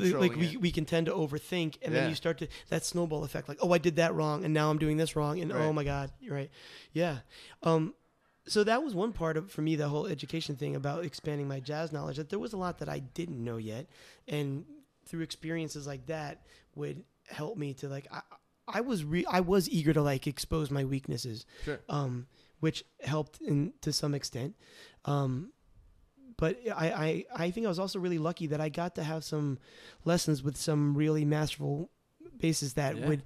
Like we can tend to overthink, and then you start to that snowball effect, like, oh, I did that wrong, and now I'm doing this wrong, and oh my God, you're right. Yeah. So that was one part of, for me, the whole education thing about expanding my jazz knowledge, that there was a lot that I didn't know yet, and through experiences like that would help me to like I was eager to like expose my weaknesses, which helped to some extent. But I think I was also really lucky that I got to have some lessons with some really masterful bassists that would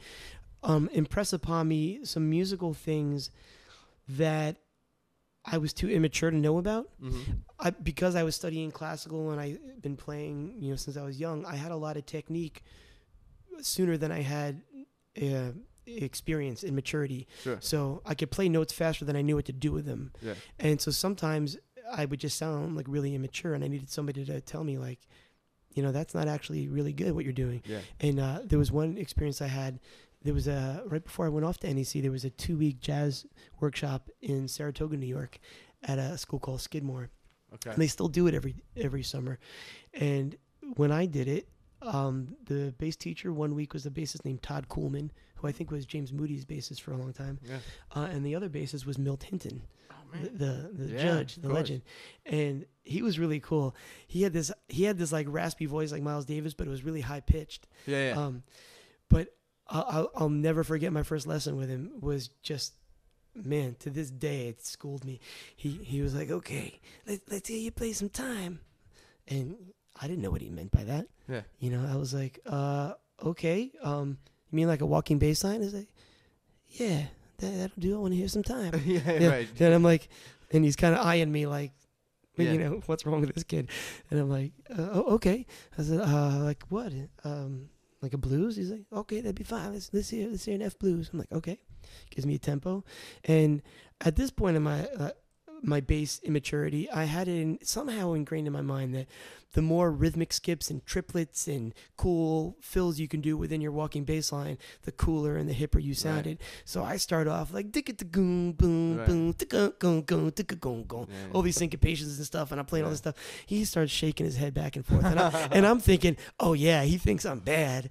impress upon me some musical things that I was too immature to know about. Because I was studying classical and I'd been playing, you know, since I was young, I had a lot of technique sooner than I had experience and maturity. So I could play notes faster than I knew what to do with them. And so sometimes I would just sound like really immature, and I needed somebody to tell me like, you know, that's not actually really good what you're doing. And there was one experience I had. There was right before I went off to NEC, there was a 2-week jazz workshop in Saratoga, New York at a school called Skidmore. And they still do it every summer. And when I did it, the bass teacher 1 week was the bassist named Todd Coolman, who I think was James Moody's bassist for a long time. And the other bassist was Milt Hinton, the judge, the legend. And he was really cool. He had this like raspy voice like Miles Davis, but it was really high pitched. But I'll never forget my first lesson with him was just, man, to this day it schooled me. He was like, okay, let's hear you play some time. And I didn't know what he meant by that. You know, I was like, okay. You mean like a walking bass line? He's like, yeah, that'll do. I want to hear some time. And I'm like, and he's kind of eyeing me like, you know, what's wrong with this kid? And I'm like, oh, okay. I said, like what? Like a blues? He's like, okay, that'd be fine. Let's hear an F blues. I'm like, okay. Gives me a tempo. And at this point in my bass immaturity, I had it somehow ingrained in my mind that the more rhythmic skips and triplets and cool fills you can do within your walking bass line, the cooler and the hipper you sounded. So I start off like boom, boom, all these syncopations and stuff, and I'm playing all this stuff. He starts shaking his head back and forth, and I'm thinking, oh yeah, he thinks I'm bad.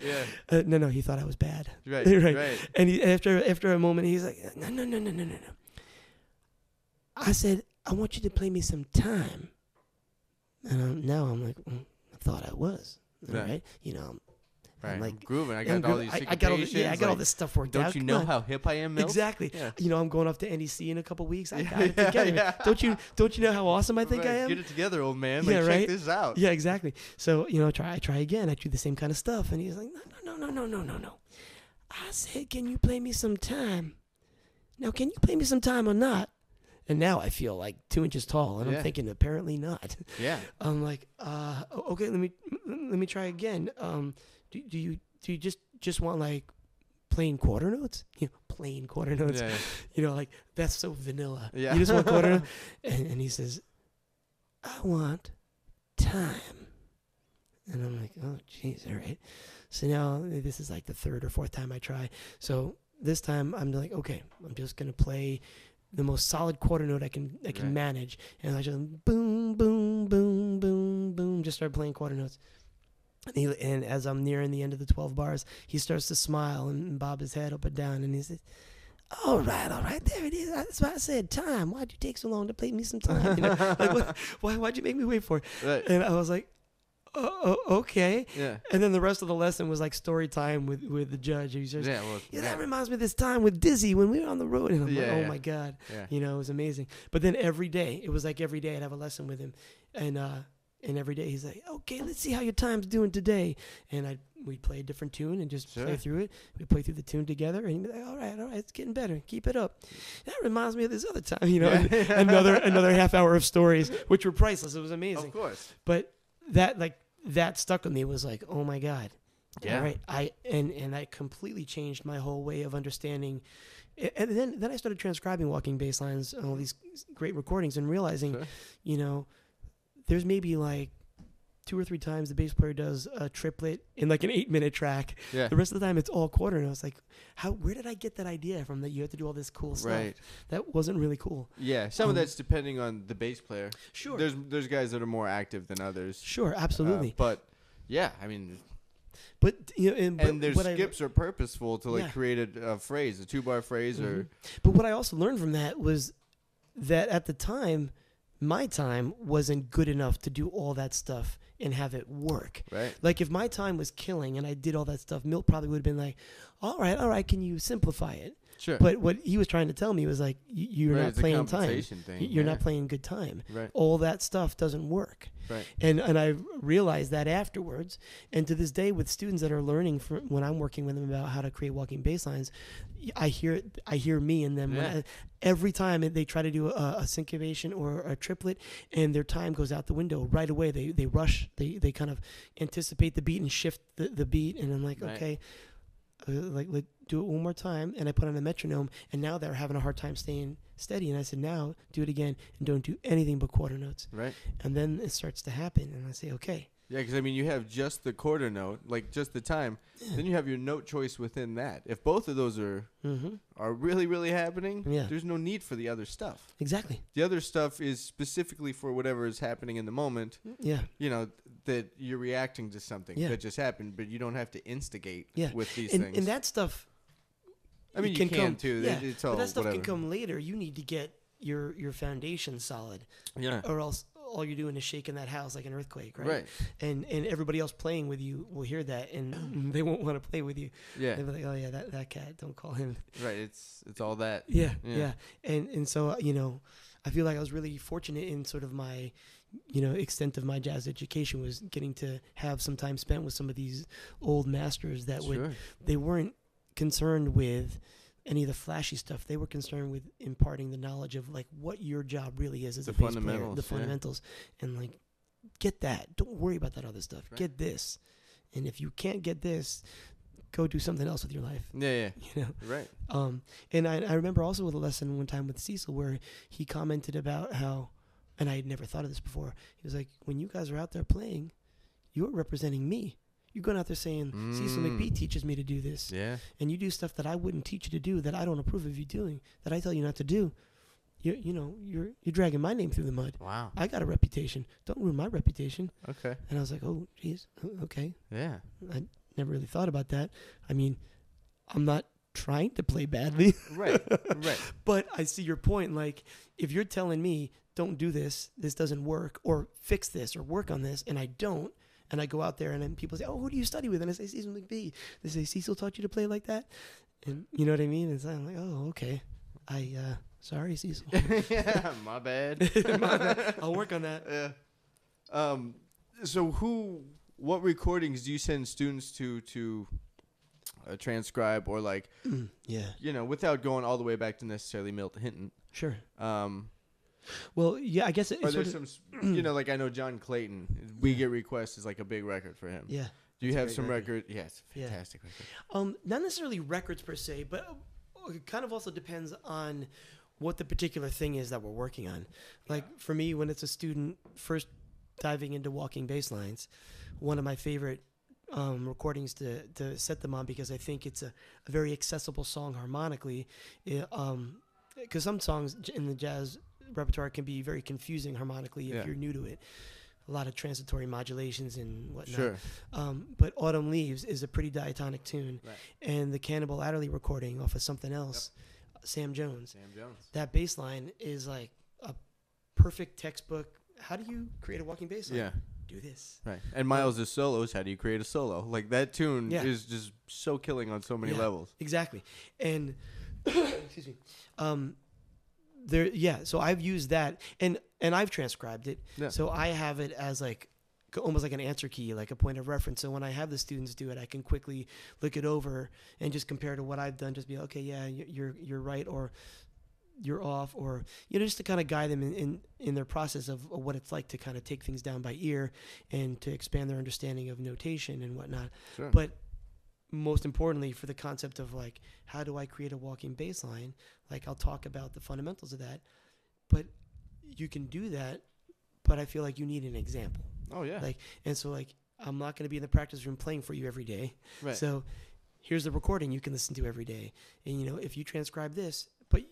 No, he thought I was bad. Right. And he, after a moment, he's like, no. I said, I want you to play me some time. And now I'm like, I thought I was. Right. You know, I'm like, I'm grooving. I got all this stuff worked out. Don't you know how hip I am, Milt? Exactly. Yeah. You know, I'm going off to NEC in a couple weeks. I got it together. Yeah. Don't you know how awesome I think I am? Get it together, old man. Yeah, like, check this out. Yeah, exactly. So, you know, I try again. I do the same kind of stuff. And he's like, no. I said, can you play me some time? Now, can you play me some time or not? And now I feel like 2 inches tall, and I'm thinking apparently not. I'm like, okay, let me try again. Do you just want like plain quarter notes? You know, plain quarter notes. Yeah. You know, like that's so vanilla. Yeah. You just want quarter notes. And he says, I want time. And I'm like, oh, jeez, all right. So now this is like the third or fourth time I try. So this time I'm like, okay, I'm just going to play the most solid quarter note I can manage. And I just boom, boom, boom, boom, boom, just start playing quarter notes. And as I'm nearing the end of the 12 bars, he starts to smile and bob his head up and down. And he says, all right, there it is. That's why I said time. Why'd you take so long to play me some time? You know? Like, why'd you make me wait for it? Right. And I was like, oh, okay. Yeah. And then the rest of the lesson was like story time with the judge. He was just, that reminds me of this time with Dizzy when we were on the road. And I'm like, oh, my God. Yeah. You know, it was amazing. But then every day, it was like every day I'd have a lesson with him. And every day he's like, okay, let's see how your time's doing today. And we'd play a different tune and just play through it. We'd play through the tune together. And he'd be like, all right, it's getting better. Keep it up. That reminds me of this other time, you know, another half hour of stories, which were priceless. It was amazing. Of course. But that stuck with me. It was like, oh, my God. Yeah. All right. And that completely changed my whole way of understanding. And then I started transcribing walking bass lines on all these great recordings and realizing, you know, there's maybe like 2 or 3 times the bass player does a triplet in like an 8-minute track. Yeah. The rest of the time it's all quarter. And I was like, where did I get that idea from that you have to do all this cool stuff? Right. That wasn't really cool. Yeah. Some of that's depending on the bass player. Sure. There's guys that are more active than others. Sure. Absolutely. But yeah, I mean, but you know, and their skips are purposeful to like create a phrase, a 2-bar phrase or. But what I also learned from that was that at the time, my time wasn't good enough to do all that stuff and have it work. Right. Like if my time was killing and I did all that stuff, Milt probably would have been like, all right, can you simplify it? Sure. But what he was trying to tell me was like, you're not playing time. You're not playing good time. Right. All that stuff doesn't work. Right. And I realized that afterwards. And to this day with students that are learning from when I'm working with them about how to create walking bass lines, I hear me and them. Yeah. Every time they try to do a syncopation or a triplet and their time goes out the window right away. They rush. They kind of anticipate the beat and shift the beat. And I'm like, okay, like do it one more time, and I put on a metronome, and now they're having a hard time staying steady. And I said, now do it again, and don't do anything but quarter notes. Right. And then it starts to happen, and I say, okay. Yeah, because I mean, you have just the quarter note, like just the time. Yeah. Then you have your note choice within that. If both of those are really, really happening, there's no need for the other stuff. Exactly. The other stuff is specifically for whatever is happening in the moment. Yeah. You know, that you're reacting to something that just happened, but you don't have to instigate with these things. And that stuff. I mean, you can come too. Yeah. It's all, but that stuff can come later. You need to get your foundation solid. Yeah. Or else all you're doing is shaking that house like an earthquake, right? Right. And everybody else playing with you will hear that, and they won't want to play with you. Yeah. They'll be like, oh yeah, that cat. Don't call him. Right. It's all that. Yeah. Yeah. And so you know, I feel like I was really fortunate in sort of my, you know, extent of my jazz education was getting to have some time spent with some of these old masters that they weren't concerned with any of the flashy stuff. They were concerned with imparting the knowledge of like what your job really is as a bass player, the fundamentals, and like get that. Don't worry about that other stuff. Right. Get this, and if you can't get this, go do something else with your life. Yeah, yeah, you know, right. And I remember also with a lesson one time with Cecil where he commented about how, and I had never thought of this before. He was like, when you guys are out there playing, you're representing me. You're going out there saying, Cecil McBee teaches me to do this. Yeah. And you do stuff that I wouldn't teach you to do, that I don't approve of you doing, that I tell you not to do. You're dragging my name through the mud. Wow. I got a reputation. Don't ruin my reputation. Okay. And I was like, oh, geez. Okay. Yeah. I never really thought about that. I mean, I'm not trying to play badly. Right. Right. But I see your point. Like, if you're telling me, don't do this, this doesn't work, or fix this, or work on this, and I don't, and I go out there, and then people say, oh, who do you study with? And I say, Cecil McBee. They say, Cecil taught you to play like that? And you know what I mean? And so I'm like, oh, okay. Sorry, Cecil. Yeah, my bad. My bad. I'll work on that. Yeah. So what recordings do you send students to transcribe or like, you know, without going all the way back to necessarily Milt Hinton? Sure. Well, yeah, I guess it's there's some, you know, like I know John Clayton, We Get Requests is like a big record for him. Yeah. Do you have some record? Yeah, it's a fantastic record. Not necessarily records per se, but it kind of also depends on what the particular thing is that we're working on. Like for me, when it's a student first diving into walking bass lines, one of my favorite recordings to set them on, because I think it's a very accessible song harmonically. Because some songs in the jazz repertoire can be very confusing harmonically if you're new to it. A lot of transitory modulations and whatnot. Sure. But Autumn Leaves is a pretty diatonic tune. Right. And the Cannibal Adderley recording off of something else, Sam Jones. Sam Jones. That bass line is like a perfect textbook. How do you create a walking bass line? Yeah. Do this. Right. And Miles' solos, how do you create a solo? Like that tune is just so killing on so many levels. Exactly. And excuse me. So I've used that and I've transcribed it. Yeah. So I have it as like almost like an answer key, like a point of reference. So when I have the students do it, I can quickly look it over and just compare to what I've done. Just be like, okay, yeah, you're right, or you're off, or just to kind of guide them in their process of what it's like to kind of take things down by ear and to expand their understanding of notation and whatnot. Sure. But most importantly, for the concept of like, how do I create a walking bass line? Like, I'll talk about the fundamentals of that, but you can do that, but I feel like you need an example. Oh yeah. Like, and so like, I'm not going to be in the practice room playing for you every day. Right. So here's the recording you can listen to every day. And if you transcribe this, but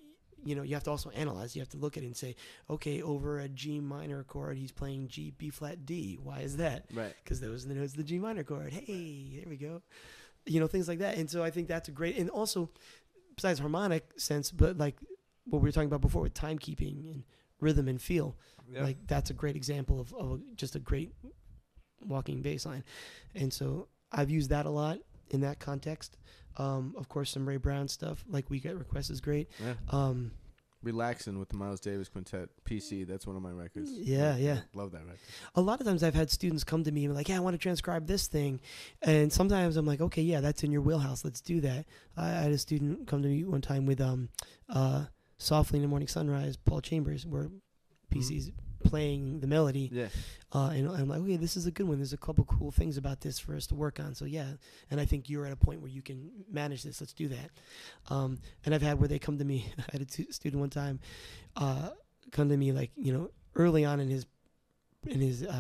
you have to also analyze, you have to look at it and say, okay, over a G minor chord, he's playing G, B flat, D. Why is that? Right. Cause those are the notes of the G minor chord. Hey, there we go. Things like that. And so I think that's a great, and also besides harmonic sense, but like what we were talking about before with timekeeping and rhythm and feel, like that's a great example of just a great walking bass line. And so I've used that a lot in that context. Of course, some Ray Brown stuff, like We Get Requests is great. Yeah. Relaxing with the Miles Davis Quintet, PC, that's one of my records. Yeah. Love that record. A lot of times I've had students come to me and be like, yeah, I want to transcribe this thing. And sometimes I'm like, okay, yeah, that's in your wheelhouse. Let's do that. I had a student come to me one time with Softly in the Morning Sunrise, Paul Chambers, where PC's playing the melody. Yeah. And I'm like, okay, this is a good one. There's a couple cool things about this for us to work on. So yeah, and I think you're at a point where you can manage this. Let's do that. And I've had where they come to me, I had a student one time come to me like, early on in his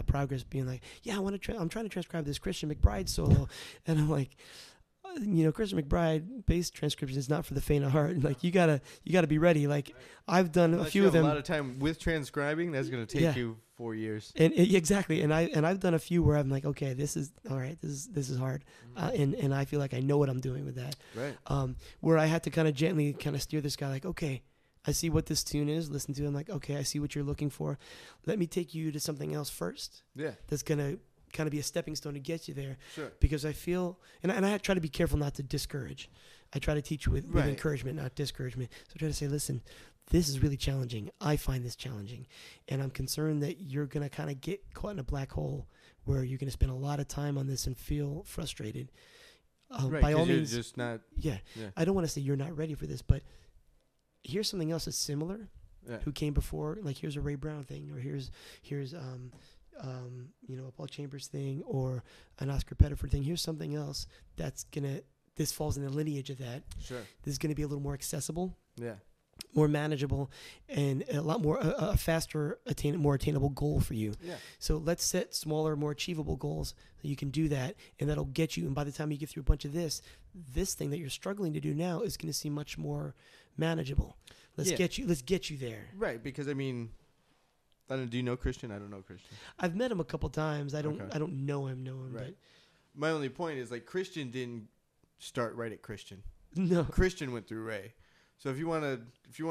progress being like, yeah, I'm trying to transcribe this Christian McBride solo. And I'm like, Christian McBride bass transcription is not for the faint of heart. Like you gotta be ready. Like I've done a few of them. A lot of time with transcribing. That's gonna take you 4 years. And exactly. And I've done a few where I'm like, okay, this is all right. This is hard. And I feel like I know what I'm doing with that. Right. Where I had to kind of gently kind of steer this guy. Like, okay, I see what this tune is. Listen to it. I'm like, okay, I see what you're looking for. Let me take you to something else first. Yeah. That's gonna kind of be a stepping stone to get you there. Sure. Because I feel, and I try to be careful not to discourage. I try to teach with encouragement, not discouragement. So I try to say, listen, this is really challenging. I find this challenging. And I'm concerned that you're going to kind of get caught in a black hole where you're going to spend a lot of time on this and feel frustrated. By all means, just not. Yeah. I don't want to say you're not ready for this, but here's something else that's similar who came before. Like here's a Ray Brown thing, or here's a Paul Chambers thing, or an Oscar Pettiford thing. Here's something else that's this falls in the lineage of that. Sure. This is gonna be a little more accessible. Yeah. More manageable, and a lot more a faster, more attainable goal for you. Yeah. So let's set smaller, more achievable goals so you can do that, and that'll get you. And by the time you get through a bunch of this thing that you're struggling to do now is gonna seem much more manageable. Let's get you there. Right, because I mean, do you know Christian? I don't know Christian. I've met him a couple times. I don't know him. Right. But my only point is like Christian didn't start right at Christian. No. Christian went through Ray. So if you want to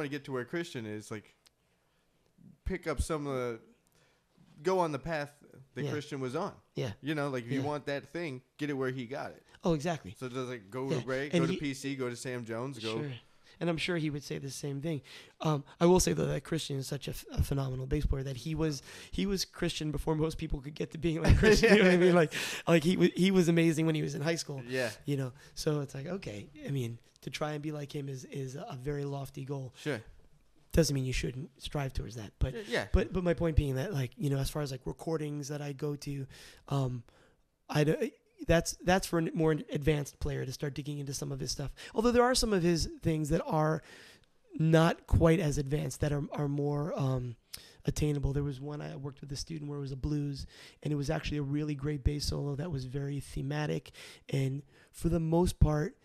get to where Christian is, like pick up go on the path that Christian was on. Yeah. Like if you want that thing, get it where he got it. Oh, exactly. So just like go to Ray, and to PC, go to Sam Jones, go. Sure. And I'm sure he would say the same thing. I will say though that Christian is such a phenomenal bass player that he was Christian before most people could get to being like Christian. You know what I mean? Like he was amazing when he was in high school. Yeah. So it's like, okay, I mean, to try and be like him is a very lofty goal. Sure. Doesn't mean you shouldn't strive towards that, but yeah. But my point being that like as far as like recordings that I go to, That's for a more advanced player to start digging into some of his stuff. Although there are some of his things that are not quite as advanced, that are more attainable. There was one I worked with a student where it was a blues, and it was actually a really great bass solo that was very thematic and for the most part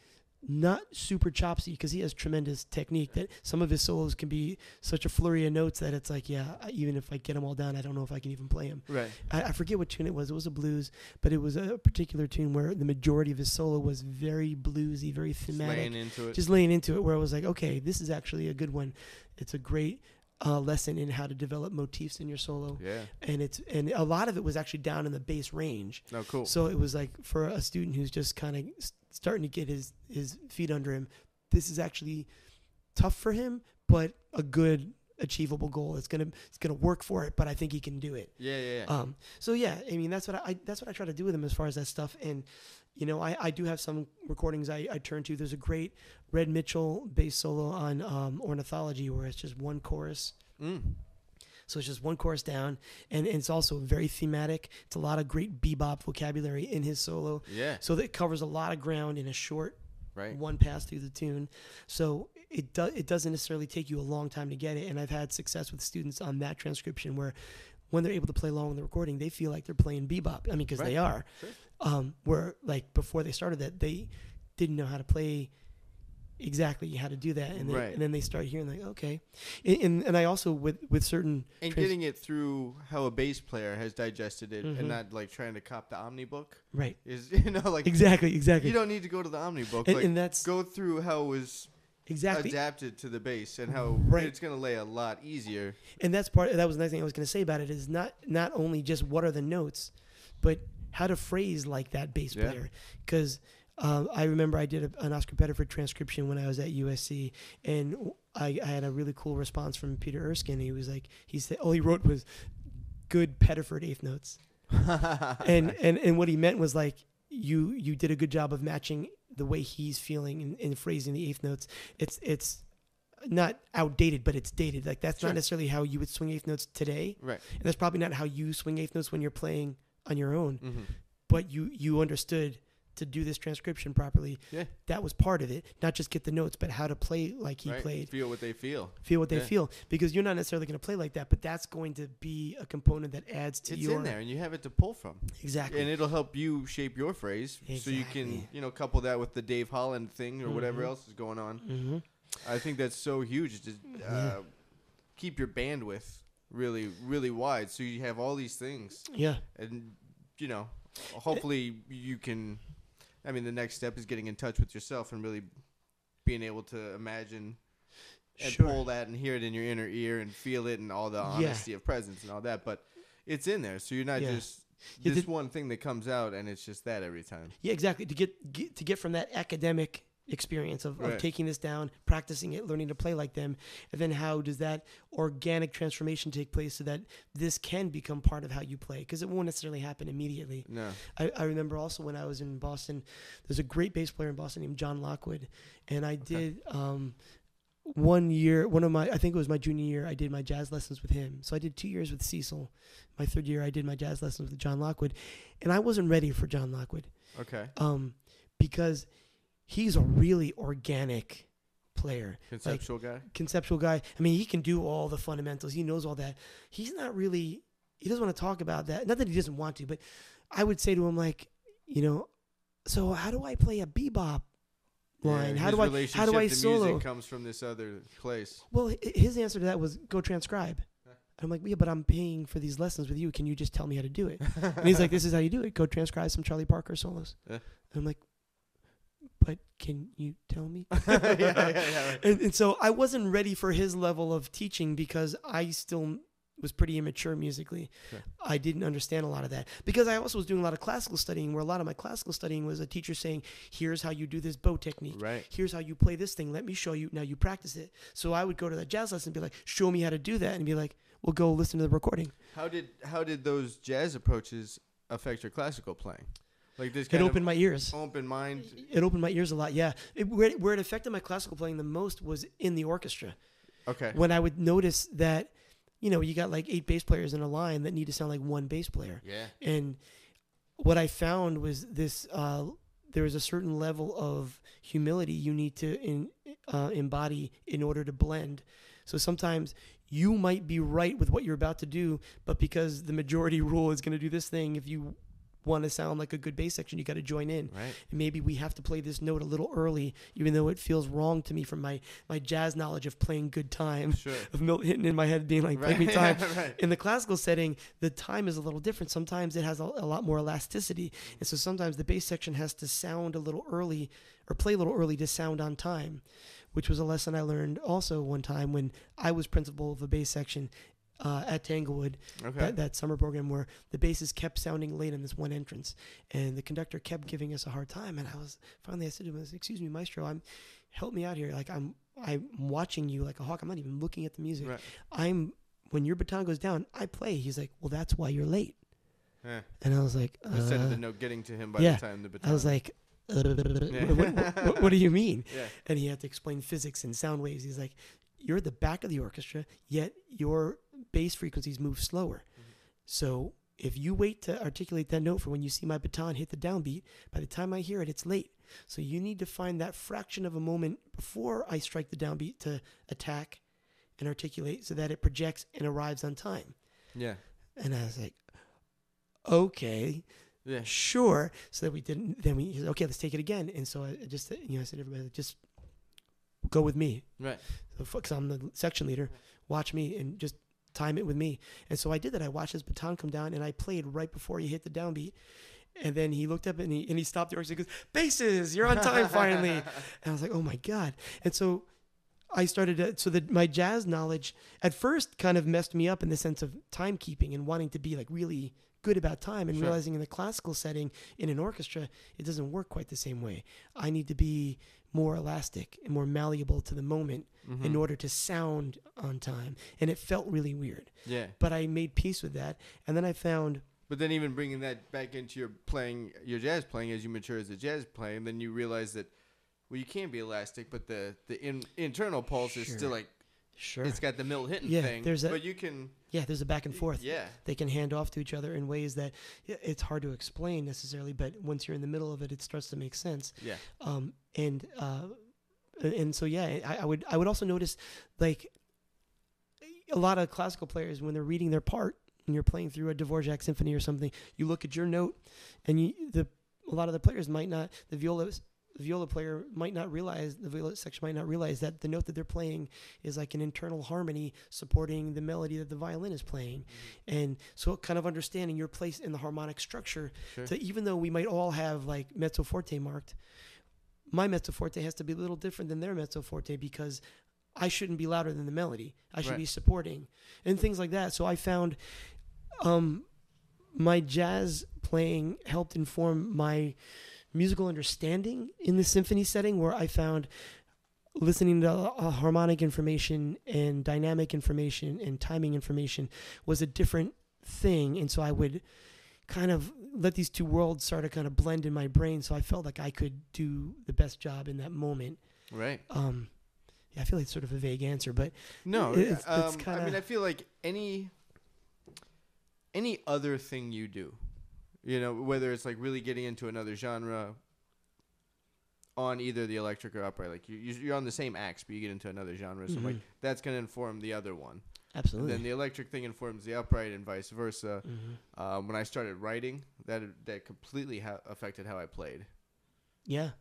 not super chopsy, because he has tremendous technique that some of his solos can be such a flurry of notes that it's like, yeah, even if I get them all down, I don't know if I can even play them. Right. I forget what tune it was. It was a blues, but it was a particular tune where the majority of his solo was very bluesy, very thematic. Just laying into it where I was like, okay, this is actually a good one. It's a great lesson in how to develop motifs in your solo. Yeah. And a lot of it was actually down in the bass range. Oh, cool. So it was like for a student who's just kind of starting to get his feet under him, this is actually tough for him, but a good achievable goal. It's gonna work for it, but I think he can do it. Yeah. So yeah, I mean that's what I try to do with him as far as that stuff. And you know, I do have some recordings I turn to. There's a great Red Mitchell bass solo on Ornithology where it's just one chorus. Mm. So it's just one chorus down, and it's also very thematic. It's a lot of great bebop vocabulary in his solo. Yeah. So that covers a lot of ground in a short one pass through the tune. So it doesn't necessarily take you a long time to get it. And I've had success with students on that transcription where when they're able to play along in the recording, they feel like they're playing bebop. I mean, because they are. Sure. Where like before they started that, they didn't know how to play exactly how to do that, and then they start hearing like, okay, and I also with certain and getting it through how a bass player has digested it, mm-hmm. and not like trying to cop the Omnibook, right? Is like exactly. You don't need to go to the Omnibook, and that's go through how it was. Exactly. Adapted to the bass and how it's going to lay a lot easier. And that's part. That was the next thing I was going to say about it is not only just what are the notes, but how to phrase like that bass player. Because I remember I did an Oscar Pettiford transcription when I was at USC, and I had a really cool response from Peter Erskine. He was like, he said all he wrote was good Pettiford eighth notes, and what he meant was like you did a good job of matching the way he's feeling and phrasing the eighth notes. It's not outdated, but it's dated. Like that's not necessarily how you would swing eighth notes today. Right. And that's probably not how you swing eighth notes when you're playing on your own. Mm-hmm. But you understood to do this transcription properly. Yeah. That was part of it. Not just get the notes, but how to play like he played. Feel what they feel. Because you're not necessarily going to play like that, but that's going to be a component that adds to your... It's in there, and you have it to pull from. Exactly. And it'll help you shape your phrase, so you can couple that with the Dave Holland thing or mm-hmm. whatever else is going on. Mm-hmm. I think that's so huge to keep your bandwidth really, really wide, so you have all these things. Yeah. And, hopefully you can... I mean, the next step is getting in touch with yourself and really being able to imagine and pull that and hear it in your inner ear and feel it and all the honesty of presence and all that. But it's in there, so you're not just this one thing that comes out and it's just that every time. Yeah, exactly. To get from that academic experience of taking this down, practicing it, learning to play like them, and then how does that organic transformation take place so that this can become part of how you play, because it won't necessarily happen immediately. No. I remember also when I was in Boston, there's a great bass player in Boston named John Lockwood, and I did I think it was my junior year, I did my jazz lessons with him. So I did 2 years with Cecil. My third year, I did my jazz lessons with John Lockwood, and I wasn't ready for John Lockwood. Okay. Because he's a really organic player. Conceptual guy. I mean, he can do all the fundamentals. He knows all that. He's not really, he doesn't want to talk about that. Not that he doesn't want to, but I would say to him like, so how do I play a bebop line? How do I solo? Music comes from this other place. Well, his answer to that was go transcribe. I'm like, yeah, but I'm paying for these lessons with you. Can you just tell me how to do it? And he's like, this is how you do it. Go transcribe some Charlie Parker solos. Yeah. And I'm like, but can you tell me? And so I wasn't ready for his level of teaching because I still was pretty immature musically. Right. I didn't understand a lot of that because I also was doing a lot of classical studying, where a lot of my classical studying was a teacher saying, here's how you do this bow technique. Right. Here's how you play this thing. Let me show you. Now you practice it. So I would go to that jazz lesson and be like, show me how to do that. And be like, well, go listen to the recording. How did those jazz approaches affect your classical playing? Like this kind it opened my ears. Open mind. It opened my ears a lot, yeah. Where it affected my classical playing the most was in the orchestra. Okay. When I would notice that, you got like 8 bass players in a line that need to sound like one bass player. Yeah. And what I found was this, there was a certain level of humility you need to embody in order to blend. So sometimes you might be right with what you're about to do, but because the majority rule is going to do this thing, if you want to sound like a good bass section, you got to join in. Right. And maybe we have to play this note a little early, even though it feels wrong to me from my jazz knowledge of playing good time, sure, of Milt Hinton in my head being like, right, play me time. Right. In the classical setting, the time is a little different. Sometimes it has a lot more elasticity. And so sometimes the bass section has to sound a little early or play a little early to sound on time, which was a lesson I learned also one time when I was principal of a bass section at Tanglewood, okay, that summer program, where the basses kept sounding late in this one entrance, and the conductor kept giving us a hard time. And I said to him, "Excuse me, Maestro, help me out here. Like I'm watching you like a hawk. I'm not even looking at the music. Right. When your baton goes down, I play." He's like, "Well, that's why you're late." Yeah. And I was like, instead of the note getting to him by the time the baton. I was like, what do you mean? Yeah. And he had to explain physics and sound waves. He's like, "You're at the back of the orchestra, yet your bass frequencies move slower. Mm-hmm. So if you wait to articulate that note for when you see my baton hit the downbeat, by the time I hear it, it's late. So you need to find that fraction of a moment before I strike the downbeat to attack and articulate so that it projects and arrives on time." Yeah. And I was like, "Okay. Yeah. Sure." So that we said, "Okay, let's take it again." And so I said to everybody, "Just go with me." Right. So, 'cause I'm the section leader. Watch me and just time it with me. And so I did that. I watched his baton come down, and I played right before he hit the downbeat. And then he looked up, and he stopped the orchestra. He goes, "Basses, you're on time finally." And I was like, "Oh my God." And so I started my jazz knowledge at first kind of messed me up in the sense of timekeeping and wanting to be like really good about time, and sure, realizing in the classical setting in an orchestra, it doesn't work quite the same way. I need to be more elastic and more malleable to the moment, mm-hmm, in order to sound on time. And it felt really weird. Yeah. But I made peace with that. And then I found... But then even bringing that back into your jazz playing, as you mature as a jazz player, and then you realize that, well, you can be elastic, but the internal pulse, sure, is still like... Sure. It's got the Milt Hinton thing. But you can... Yeah, there's a back and forth. Yeah. They can hand off to each other in ways that it's hard to explain necessarily, but once you're in the middle of it, it starts to make sense. Yeah. I would also notice, like, a lot of classical players, when they're reading their part and you're playing through a Dvorak symphony or something, you look at your note, and a lot of the players might not, the viola player might not realize, the viola section might not realize that the note that they're playing is like an internal harmony supporting the melody that the violin is playing. Mm-hmm. And so kind of understanding your place in the harmonic structure. Sure. So even though we might all have like mezzo forte marked, my mezzo forte has to be a little different than their mezzo forte because I shouldn't be louder than the melody. I should, right, be supporting and things like that. So I found my jazz playing helped inform my musical understanding in the symphony setting, where I found listening to harmonic information and dynamic information and timing information was a different thing. And so I would kind of let these two worlds start to kind of blend in my brain. So I felt like I could do the best job in that moment. Right. I feel like it's sort of a vague answer, but no, it's kinda, I mean, I feel like any other thing you do, you know, whether it's like really getting into another genre on either the electric or upright, like you're on the same axe, but you get into another genre. So, mm-hmm, like that's going to inform the other one. Absolutely. And then the electric thing informs the upright and vice versa. Mm-hmm. When I started writing, that completely affected how I played. Yeah.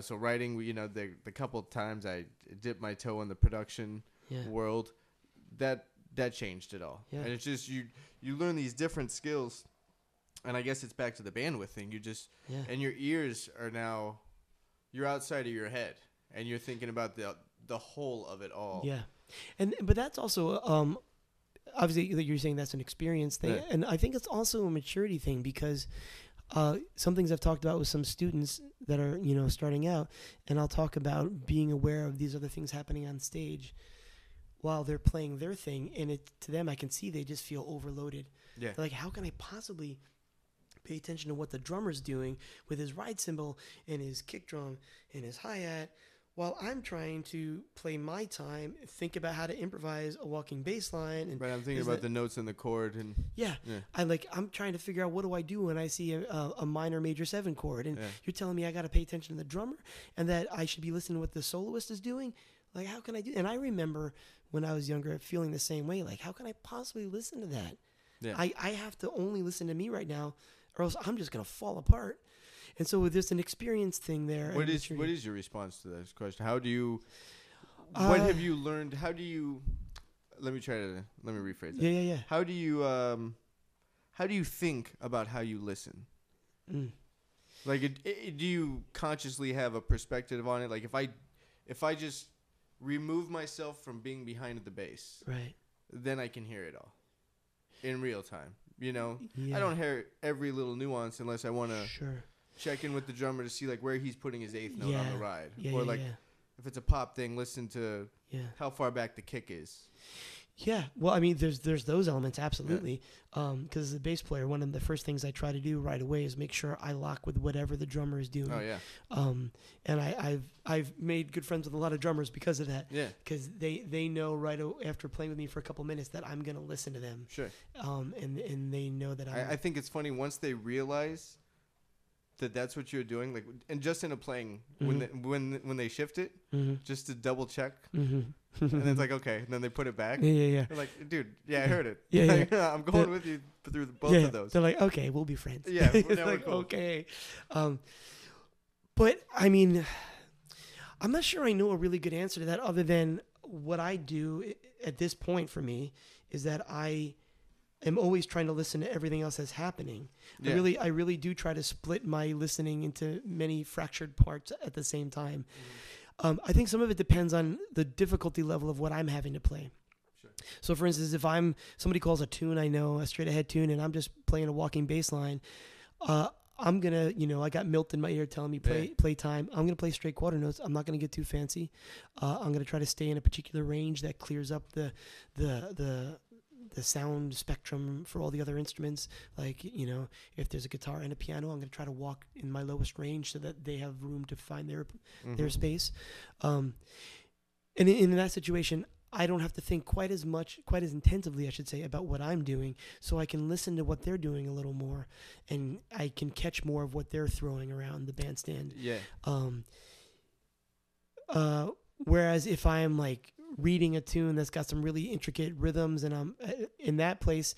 So writing, you know, the couple of times I dipped my toe in the production world, that changed it all. Yeah. And it's just you learn these different skills. And I guess it's back to the bandwidth thing. You just and your ears are now, you're outside of your head, and you're thinking about the whole of it all. Yeah, but that's also obviously, like you're saying, that's an experience thing, right, and I think it's also a maturity thing because some things I've talked about with some students that are, you know, starting out, and I'll talk about being aware of these other things happening on stage while they're playing their thing, and to them I can see they just feel overloaded. Yeah, they're like, how can I possibly pay attention to what the drummer's doing with his ride cymbal and his kick drum and his hi-hat while I'm trying to play my time, think about how to improvise a walking bass line. And right, I'm thinking about the notes and the chord. And yeah. I'm trying to figure out what do I do when I see a minor major 7 chord. And you're telling me I got to pay attention to the drummer and that I should be listening to what the soloist is doing? Like, how can I do? And I remember when I was younger, feeling the same way. Like, how can I possibly listen to that? Yeah. I have to only listen to me right now, or else I'm just going to fall apart. And so there's an experience thing there. What is your response to this question? How do you, what have you learned? How do you, let me rephrase that. Yeah. How do you think about how you listen? Mm. Like, do you consciously have a perspective on it? Like, if I just remove myself from being behind the bass, right, then I can hear it all in real time. You know, yeah. I don't hear every little nuance unless I want to check in with the drummer to see like where he's putting his eighth note on the ride, if it's a pop thing, listen to how far back the kick is. Yeah, well, I mean, there's those elements, absolutely. Because as a bass player, one of the first things I try to do right away is make sure I lock with whatever the drummer is doing. Oh, yeah. And I've made good friends with a lot of drummers because of that. Yeah. Because they know right after playing with me for a couple minutes that I'm going to listen to them. Sure. And they know that I think it's funny once they realize that that's what you're doing, like, and just in a playing, when they shift it, just to double check. Mm-hmm. And it's like, okay. And then they put it back. Yeah. They're like, dude, I heard it. Yeah. I'm going with you through both of those. They're like, okay, we'll be friends. Yeah. It's now like, we're cool. Okay. But, I mean, I'm not sure I know a really good answer to that other than what I do at this point for me is that I am always trying to listen to everything else that's happening. Yeah. I really do try to split my listening into many fractured parts at the same time. Mm-hmm. I think some of it depends on the difficulty level of what I'm having to play. Sure. So, for instance, if somebody calls a tune, I know a straight ahead tune, and I'm just playing a walking bass line, I'm going to, I got Milt in my ear telling me play time. I'm going to play straight quarter notes. I'm not going to get too fancy. I'm going to try to stay in a particular range that clears up the sound spectrum for all the other instruments. Like, if there's a guitar and a piano, I'm going to try to walk in my lowest range so that they have room to find their space. And in that situation, I don't have to think quite as intensively, I should say, about what I'm doing. So I can listen to what they're doing a little more, and I can catch more of what they're throwing around the bandstand. Yeah. Whereas if I'm like reading a tune that's got some really intricate rhythms, and I'm in that place,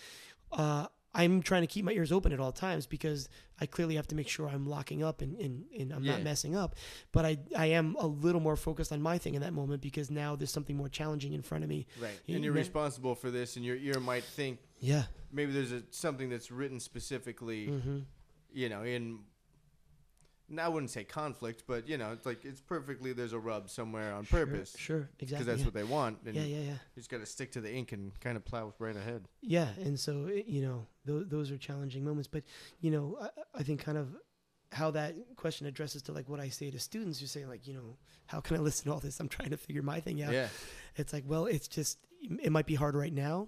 I'm trying to keep my ears open at all times because I clearly have to make sure I'm locking up and I'm not messing up. But I am a little more focused on my thing in that moment because now there's something more challenging in front of me. Right. And you're responsible for this, and your ear might think, maybe there's something that's written specifically, I wouldn't say conflict, but it's like it's perfectly there's a rub somewhere on purpose. Sure, exactly. Because that's what they want. And yeah. You just got to stick to the ink and kind of plow right ahead. Yeah, and so those are challenging moments. But I think kind of how that question addresses to like what I say to students who say like how can I listen to all this? I'm trying to figure my thing out. Yeah, it's like it's just it might be hard right now.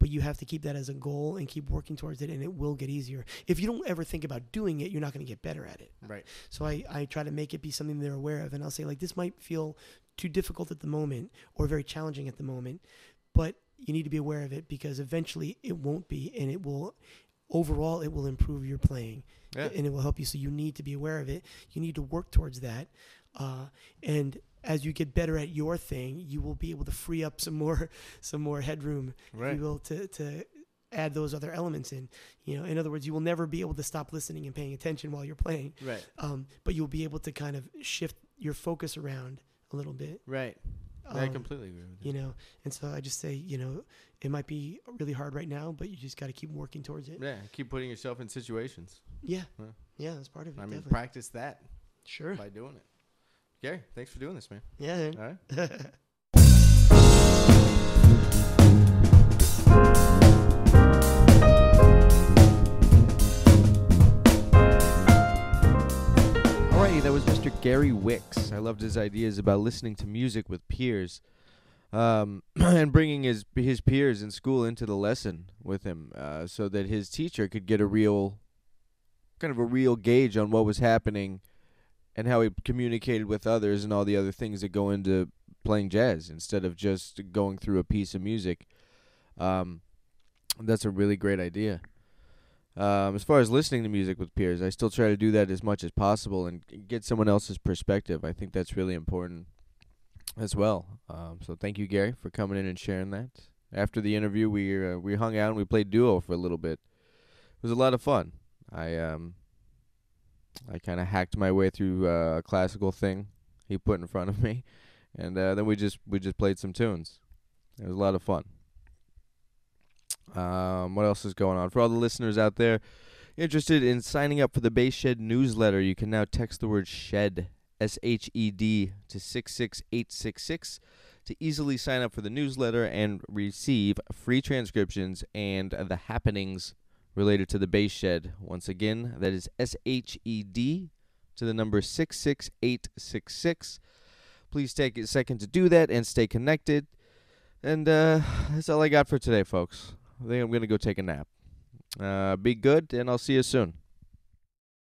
But you have to keep that as a goal and keep working towards it, and it will get easier. If you don't ever think about doing it, you're not going to get better at it. Right. So I try to make it be something they're aware of, and I'll say, like, this might feel too difficult at the moment or very challenging at the moment, but you need to be aware of it because eventually it won't be, and it will overall it will improve your playing, and it will help you. So you need to be aware of it. You need to work towards that, and as you get better at your thing, you will be able to free up some more headroom, if you will, to add those other elements in. In other words, you will never be able to stop listening and paying attention while you're playing. Right. But you'll be able to kind of shift your focus around a little bit. Right. I completely agree with that. And so I just say, it might be really hard right now, but you just got to keep working towards it. Yeah. Keep putting yourself in situations. Yeah. Yeah, that's part of it. I mean, definitely. Practice that. Sure. By doing it. Gary, thanks for doing this, man. Yeah. All right. All right, that was Mr. Gary Wicks. I loved his ideas about listening to music with peers, and bringing his peers in school into the lesson with him, so that his teacher could get a real gauge on what was happening and how he communicated with others and all the other things that go into playing jazz instead of just going through a piece of music. That's a really great idea. As far as listening to music with peers, I still try to do that as much as possible and get someone else's perspective. I think that's really important. as well. So thank you, Gary, for coming in and sharing that. After the interview, we hung out and we played duo for a little bit. It was a lot of fun. I kind of hacked my way through a classical thing he put in front of me, and then we just played some tunes. It was a lot of fun. What else is going on? For all the listeners out there interested in signing up for the Bass Shed newsletter, you can now text the word SHED, S-H-E-D, to 66866 to easily sign up for the newsletter and receive free transcriptions and the happenings related to the Bass Shed. Once again, that is S-H-E-D to the number 66866. Please take a second to do that and stay connected. And that's all I got for today, folks. I think I'm going to go take a nap. Be good, and I'll see you soon.